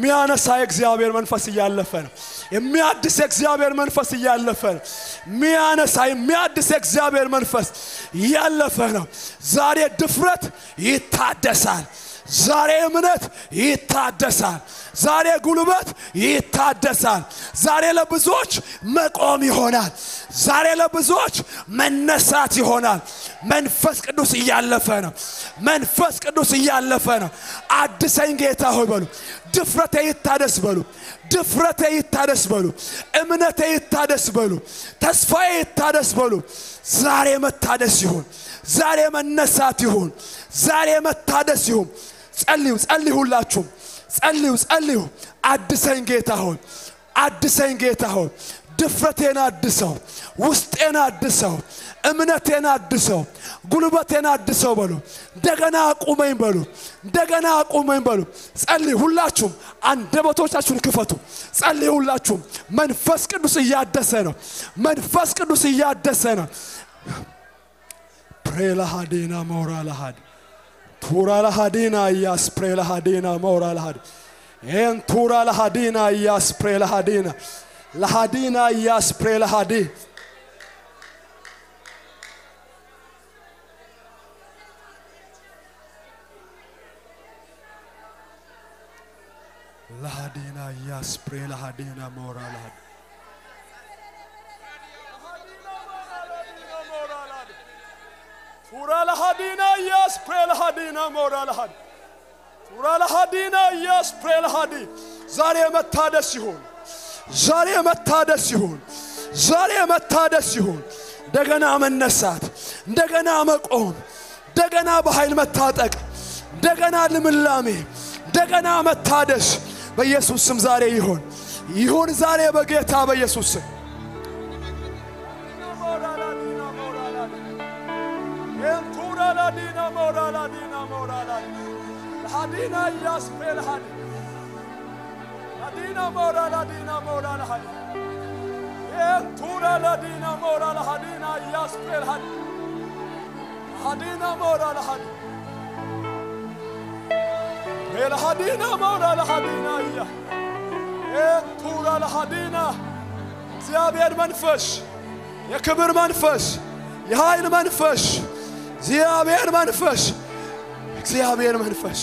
ميانسا እግዚአብሔር መንፈስ ያለፈ ነው የሚያድስ እግዚአብሔር መንፈስ ያለፈ ነው ሚያነሳ የሚያድስ እግዚአብሔር መንፈስ ያለፈ ነው ዛሬ ድፍረት ይታደሳል ዛሬ እምነት ይታደሳል ዛሬ ጉልበት ይታደሳል ዛሬ ለብዙዎች መቆም ይሆናል ዛሬ ለብዙዎች መነሳት ይሆናል መንፈስ ቅዱስ ያለፈ ነው መንፈስ ቅዱስ ያለፈ ነው አድሰኝ ጌታ ሆይ በሉ ድፍረቴ ይታደስ በሉ ድፍረቴ ይታደስ በሉ እምነቴ ይታደስ በሉ ተስፋዬ ይታደስ በሉ ዛሬ መታደስ ይሁን ዛሬ መነሳት ይሁን ዛሬ መታደስ ይሁን ጸልዩ ጸልዩላችሁ ጸልዩ ጸልዩ አድሰኝ ጌታ ሆይ አድሰኝ ጌታ ሆይ ድፍረቴን አድሰው ውስጤን አድሰው እምነቴን አድሰው ጉልበቴን አድሰው በሉ እንደገና አቁመኝ በሉ እንደገና አቁመኝ በሉ ጸልዩ ሁላችሁ አንደበቶቻችሁን ክፈቱ ጸልዩ ሁላችሁ መንፈስ ቅዱስ ያድሰ ነው መንፈስ ቅዱስ ያድሰ ነው بريلا هادينا مورا لهاد تورا لهادينا ياس بريلا هادينا مورا لهاد ان تورا لهادينا ياس بريلا هادينا لهادينا ياس بريلا هادي لهادينا ياس بريلا هادينا مورا لهاد تورا لهادينا ياس بريلا هادينا مورا لهاد تورا لهادينا ياس بريلا هادي زاري متادس يهون زاري متادس يهون زاري متادس يهون دغنا مننسات دغنا مقوم دغنا بحيل متاتق دغنا لملامي دغنا متادس بيسوس سم زاري يهون يهون زاري بغيتا بيسوس لدينا مورا لدينا مورا لدينا ياس بريلا هادي لدينا مورا لدينا مورا لهادي ينتورا لدينا مورا لدينا ياس بريلا هادي لدينا مورا لهادي بريلا هادينا مورا لدينا يا ينتورا لدينا زيابير منفش يا كبر منفش يا هايل منفش زيابير منفش زيابير منفش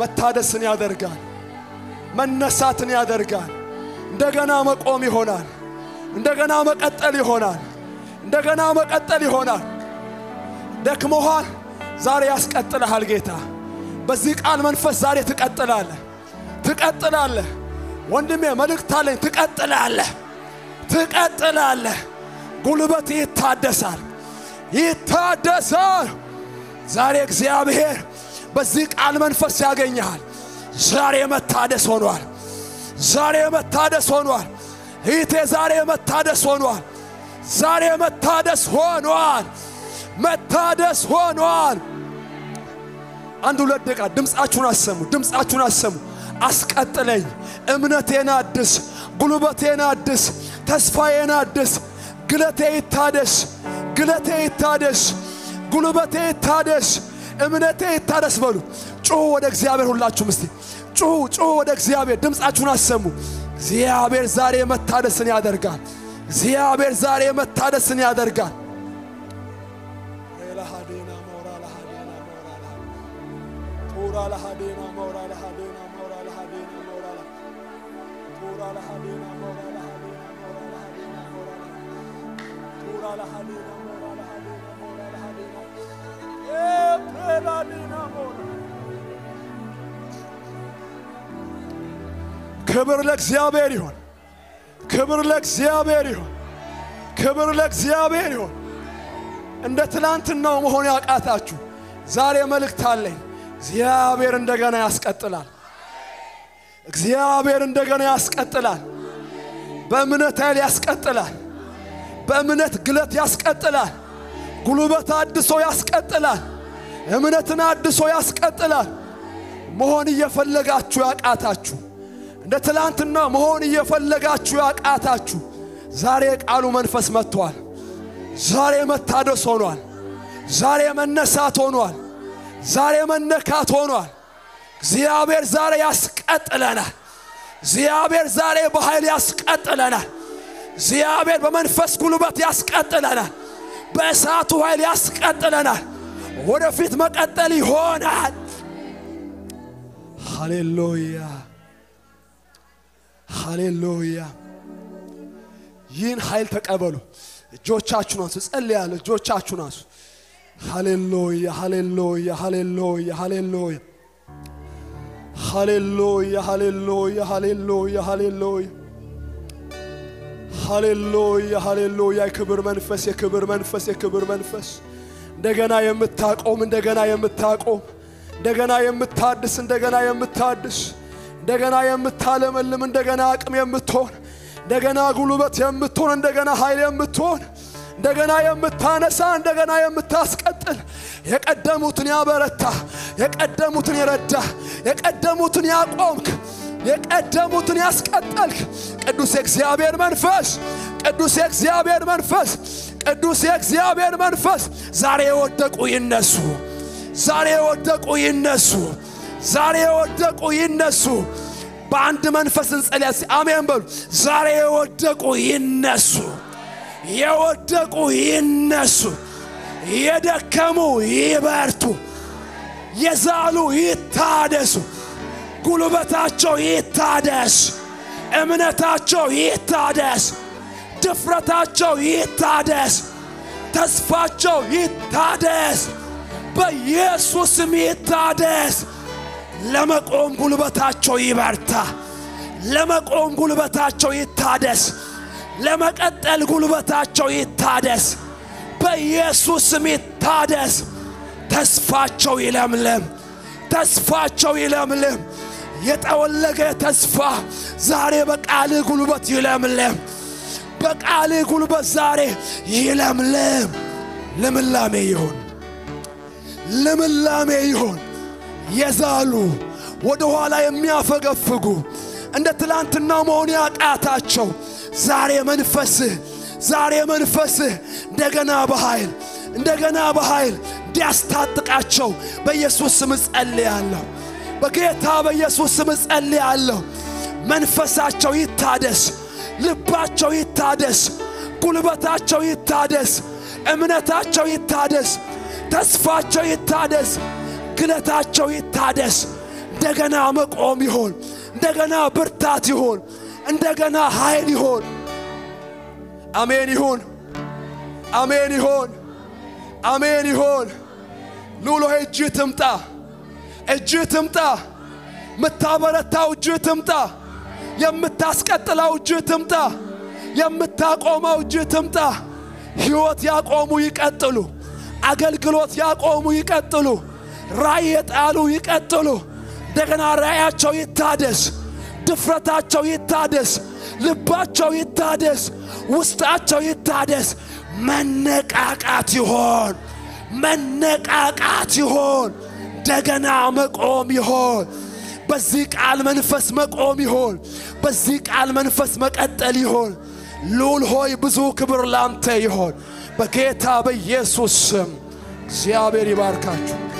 متادسن يادرغان مننساتن يادرغان دغنا مقوم يሆናል እንደገና መቀጠል ይሆናል እንደገና መቀጠል ይሆናል ደክሞሃል ዛሬ ያስቀጥልሃል ጌታ በዚህ ቃል መንፈስ ዛሬ ትቀጥላለህ ትቀጥላለህ ወንድሜ መልእክት አለኝ ትቀጥላለህ ትቀጥላለህ ጉልበት ይታደሳል ይታደሳል ዛሬ እግዚአብሔር በዚህ ቃል መንፈስ ያገኛል ዛሬ መታደስ ሆኗል ዛሬ መታደስ ሆኗል ይሄ ዛሬ መታደስ ሆኗል ዛሬ መታደስ ሆኗል መታደስ ሆኗል አንዱ ለደቃ ድምጻችሁን አሰሙ ድምጻችሁን አሰሙ አስቀጥለኝ እምነቴን አድስ ጉልበቴን አድስ ተስፋዬን አድስ ግለቴ ይታደስ ግለቴ ይታደስ ጉልበቴ ይታደስ እምነቴ ይታደስ በሉ ጮሁ ወደ እግዚአብሔር ሁላችሁም እስቲ ጮሁ ጮሁ ወደ እግዚአብሔር ድምጻችሁን አሰሙ እግዚአብሔር ዛሬ መታደስን ያደርጋል እግዚአብሔር ዛሬ መታደስን ያደርጋል ورا لحدينا مورا لحدينا مورا لحدينا مورا لحدينا لحدينا مورا لحدينا مورا لحدينا مورا لحدينا مورا لحدينا مورا لحدينا يا بلادنا مورا كبر لك زيابير يهون كبر لك زيابير يهون كبر لك زيابير يهون عند تلانتنا مهون ياقاتاچو زاري ملك تالين እግዚአብሔር እንደገና ያስቀጥላል እግዚአብሔር እንደገና ያስቀጥላል በእምነት ኃይል ያስቀጥላል በእምነት ግለት ያስቀጥላል ጉልበት አድሶ ያስቀጥላል እምነትን አድሶ ያስቀጥላል መሆን እየፈለጋችሁ ያቃታችሁ እንደ ትላንትና መሆን እየፈለጋችሁ ያቃታችሁ ዛሬ ቃሉ መንፈስ መጥቷል ዛሬ መታደስ ሆኗል ዛሬ መነሳት ሆኗል ዛሬ መነካት ሆኗል እግዚአብሔር ዛሬ ያስቀጥለናል እግዚአብሔር ዛሬ በኃይል ያስቀጥለናል እግዚአብሔር በመንፈስ ጉልበት ያስቀጥለናል በእሳቱ ኃይል ያስቀጥለናል ወደፊት መቀጠል ይሆናል ሃሌሉያ ሃሌሉያ ይህን ኃይል ተቀበሉ እጆቻችሁን አንሱ ጸልያለሁ እጆቻችሁን አንሱ Hallelujah, hallelujah, hallelujah, hallelujah. Hallelujah, hallelujah, hallelujah, hallelujah. Hallelujah, hallelujah, የክብር መንፈስ የክብር መንፈስ የክብር መንፈስ እንደገና የምታቆም እንደገና የምታቆም እንደገና የምታድስ እንደገና የምታድስ እንደገና የምታለመልም እንደገና አቅም የምትሆን እንደገና ጉልበት የምትሆን እንደገና ኃይል የምትሆን እንደገና የምታነሳ እንደገና የምታስቀጥል የቀደሙትን ያበረታ የቀደሙትን ይረዳ የቀደሙትን ያቆምክ የቀደሙትን ያስቀጥልክ ቅዱስ የእግዚአብሔር መንፈስ ቅዱስ የእግዚአብሔር መንፈስ ቅዱስ የእግዚአብሔር መንፈስ ዛሬ ወደቁ ይነሱ ዛሬ ወደቁ ይነሱ ዛሬ ወደቁ ይነሱ በአንድ መንፈስ እንጸልያስ አሜን በሉ ዛሬ ወደቁ ይነሱ የወደቁ ይነሱ የደከሙ ይበርቱ የዛሉ ይታደሱ ጉልበታቸው ይታደስ እምነታቸው ይታደስ ድፍረታቸው ይታደስ ተስፋቸው ይታደስ በኢየሱስ ስም ይታደስ ለመቆም ጉልበታቸው ይበርታ ለመቆም ጉልበታቸው ይታደስ ለመቀጠል ጉልበታቸው ይታደስ በኢየሱስ ስም ይታደስ ተስፋቸው ይለምለም ተስፋቸው ይለምለም የጠወለገ ተስፋ ዛሬ በቃል ጉልበት ይለምለም በቃል ጉልበት ዛሬ ይለምለም ለምላሜ ይሁን ለምላሜ ይሁን የዛሉ ወደ ኋላ የሚያፈገፍጉ እንደ ትላንትና መሆን ያቃታቸው ዛሬ መንፈስ ዛሬ መንፈስ እንደገና በኃይል እንደገና በኃይል ዲያስታጥቃቸው በኢየሱስ ስም ጸልያለሁ በጌታ በኢየሱስ ስም ጸልያለሁ መንፈሳቸው ይታደስ ልባቸው ይታደስ ጉልበታቸው ይታደስ እምነታቸው ይታደስ ተስፋቸው ይታደስ ግለታቸው ይታደስ እንደገና መቆም ይሁን እንደገና ብርታት ይሁን እንደገና ኃይል ይሁን آمين يهون آمين يهون آمين يهون لولو هي جي تمطا اجي تمطا متابرتاو جي تمطا يمتاسقطلاو جي تمطا يمتاقوماو جي تمطا هيوت ياقومو يقتلوا አገልግሎት ያቆሙ ይቀጥሉ ራይ የጣሉ ይቀጥሉ እንደገና ራያቸው ይታደስ ድፍረታቸው ይታደስ ልባቸው ይታደስ ውስጣቸው ይታደስ መነቃቃት ይሁን መነቃቃት ይሁን እንደገና መቆም ይሁን በዚህ ቃል መንፈስ መቆም ይሁን በዚህ ቃል መንፈስ መቀጠል ይሁን ሉል ሆይ ብዙ ክብር ላንተ ይሁን بكيتا بيسوس سيابيري باركاتو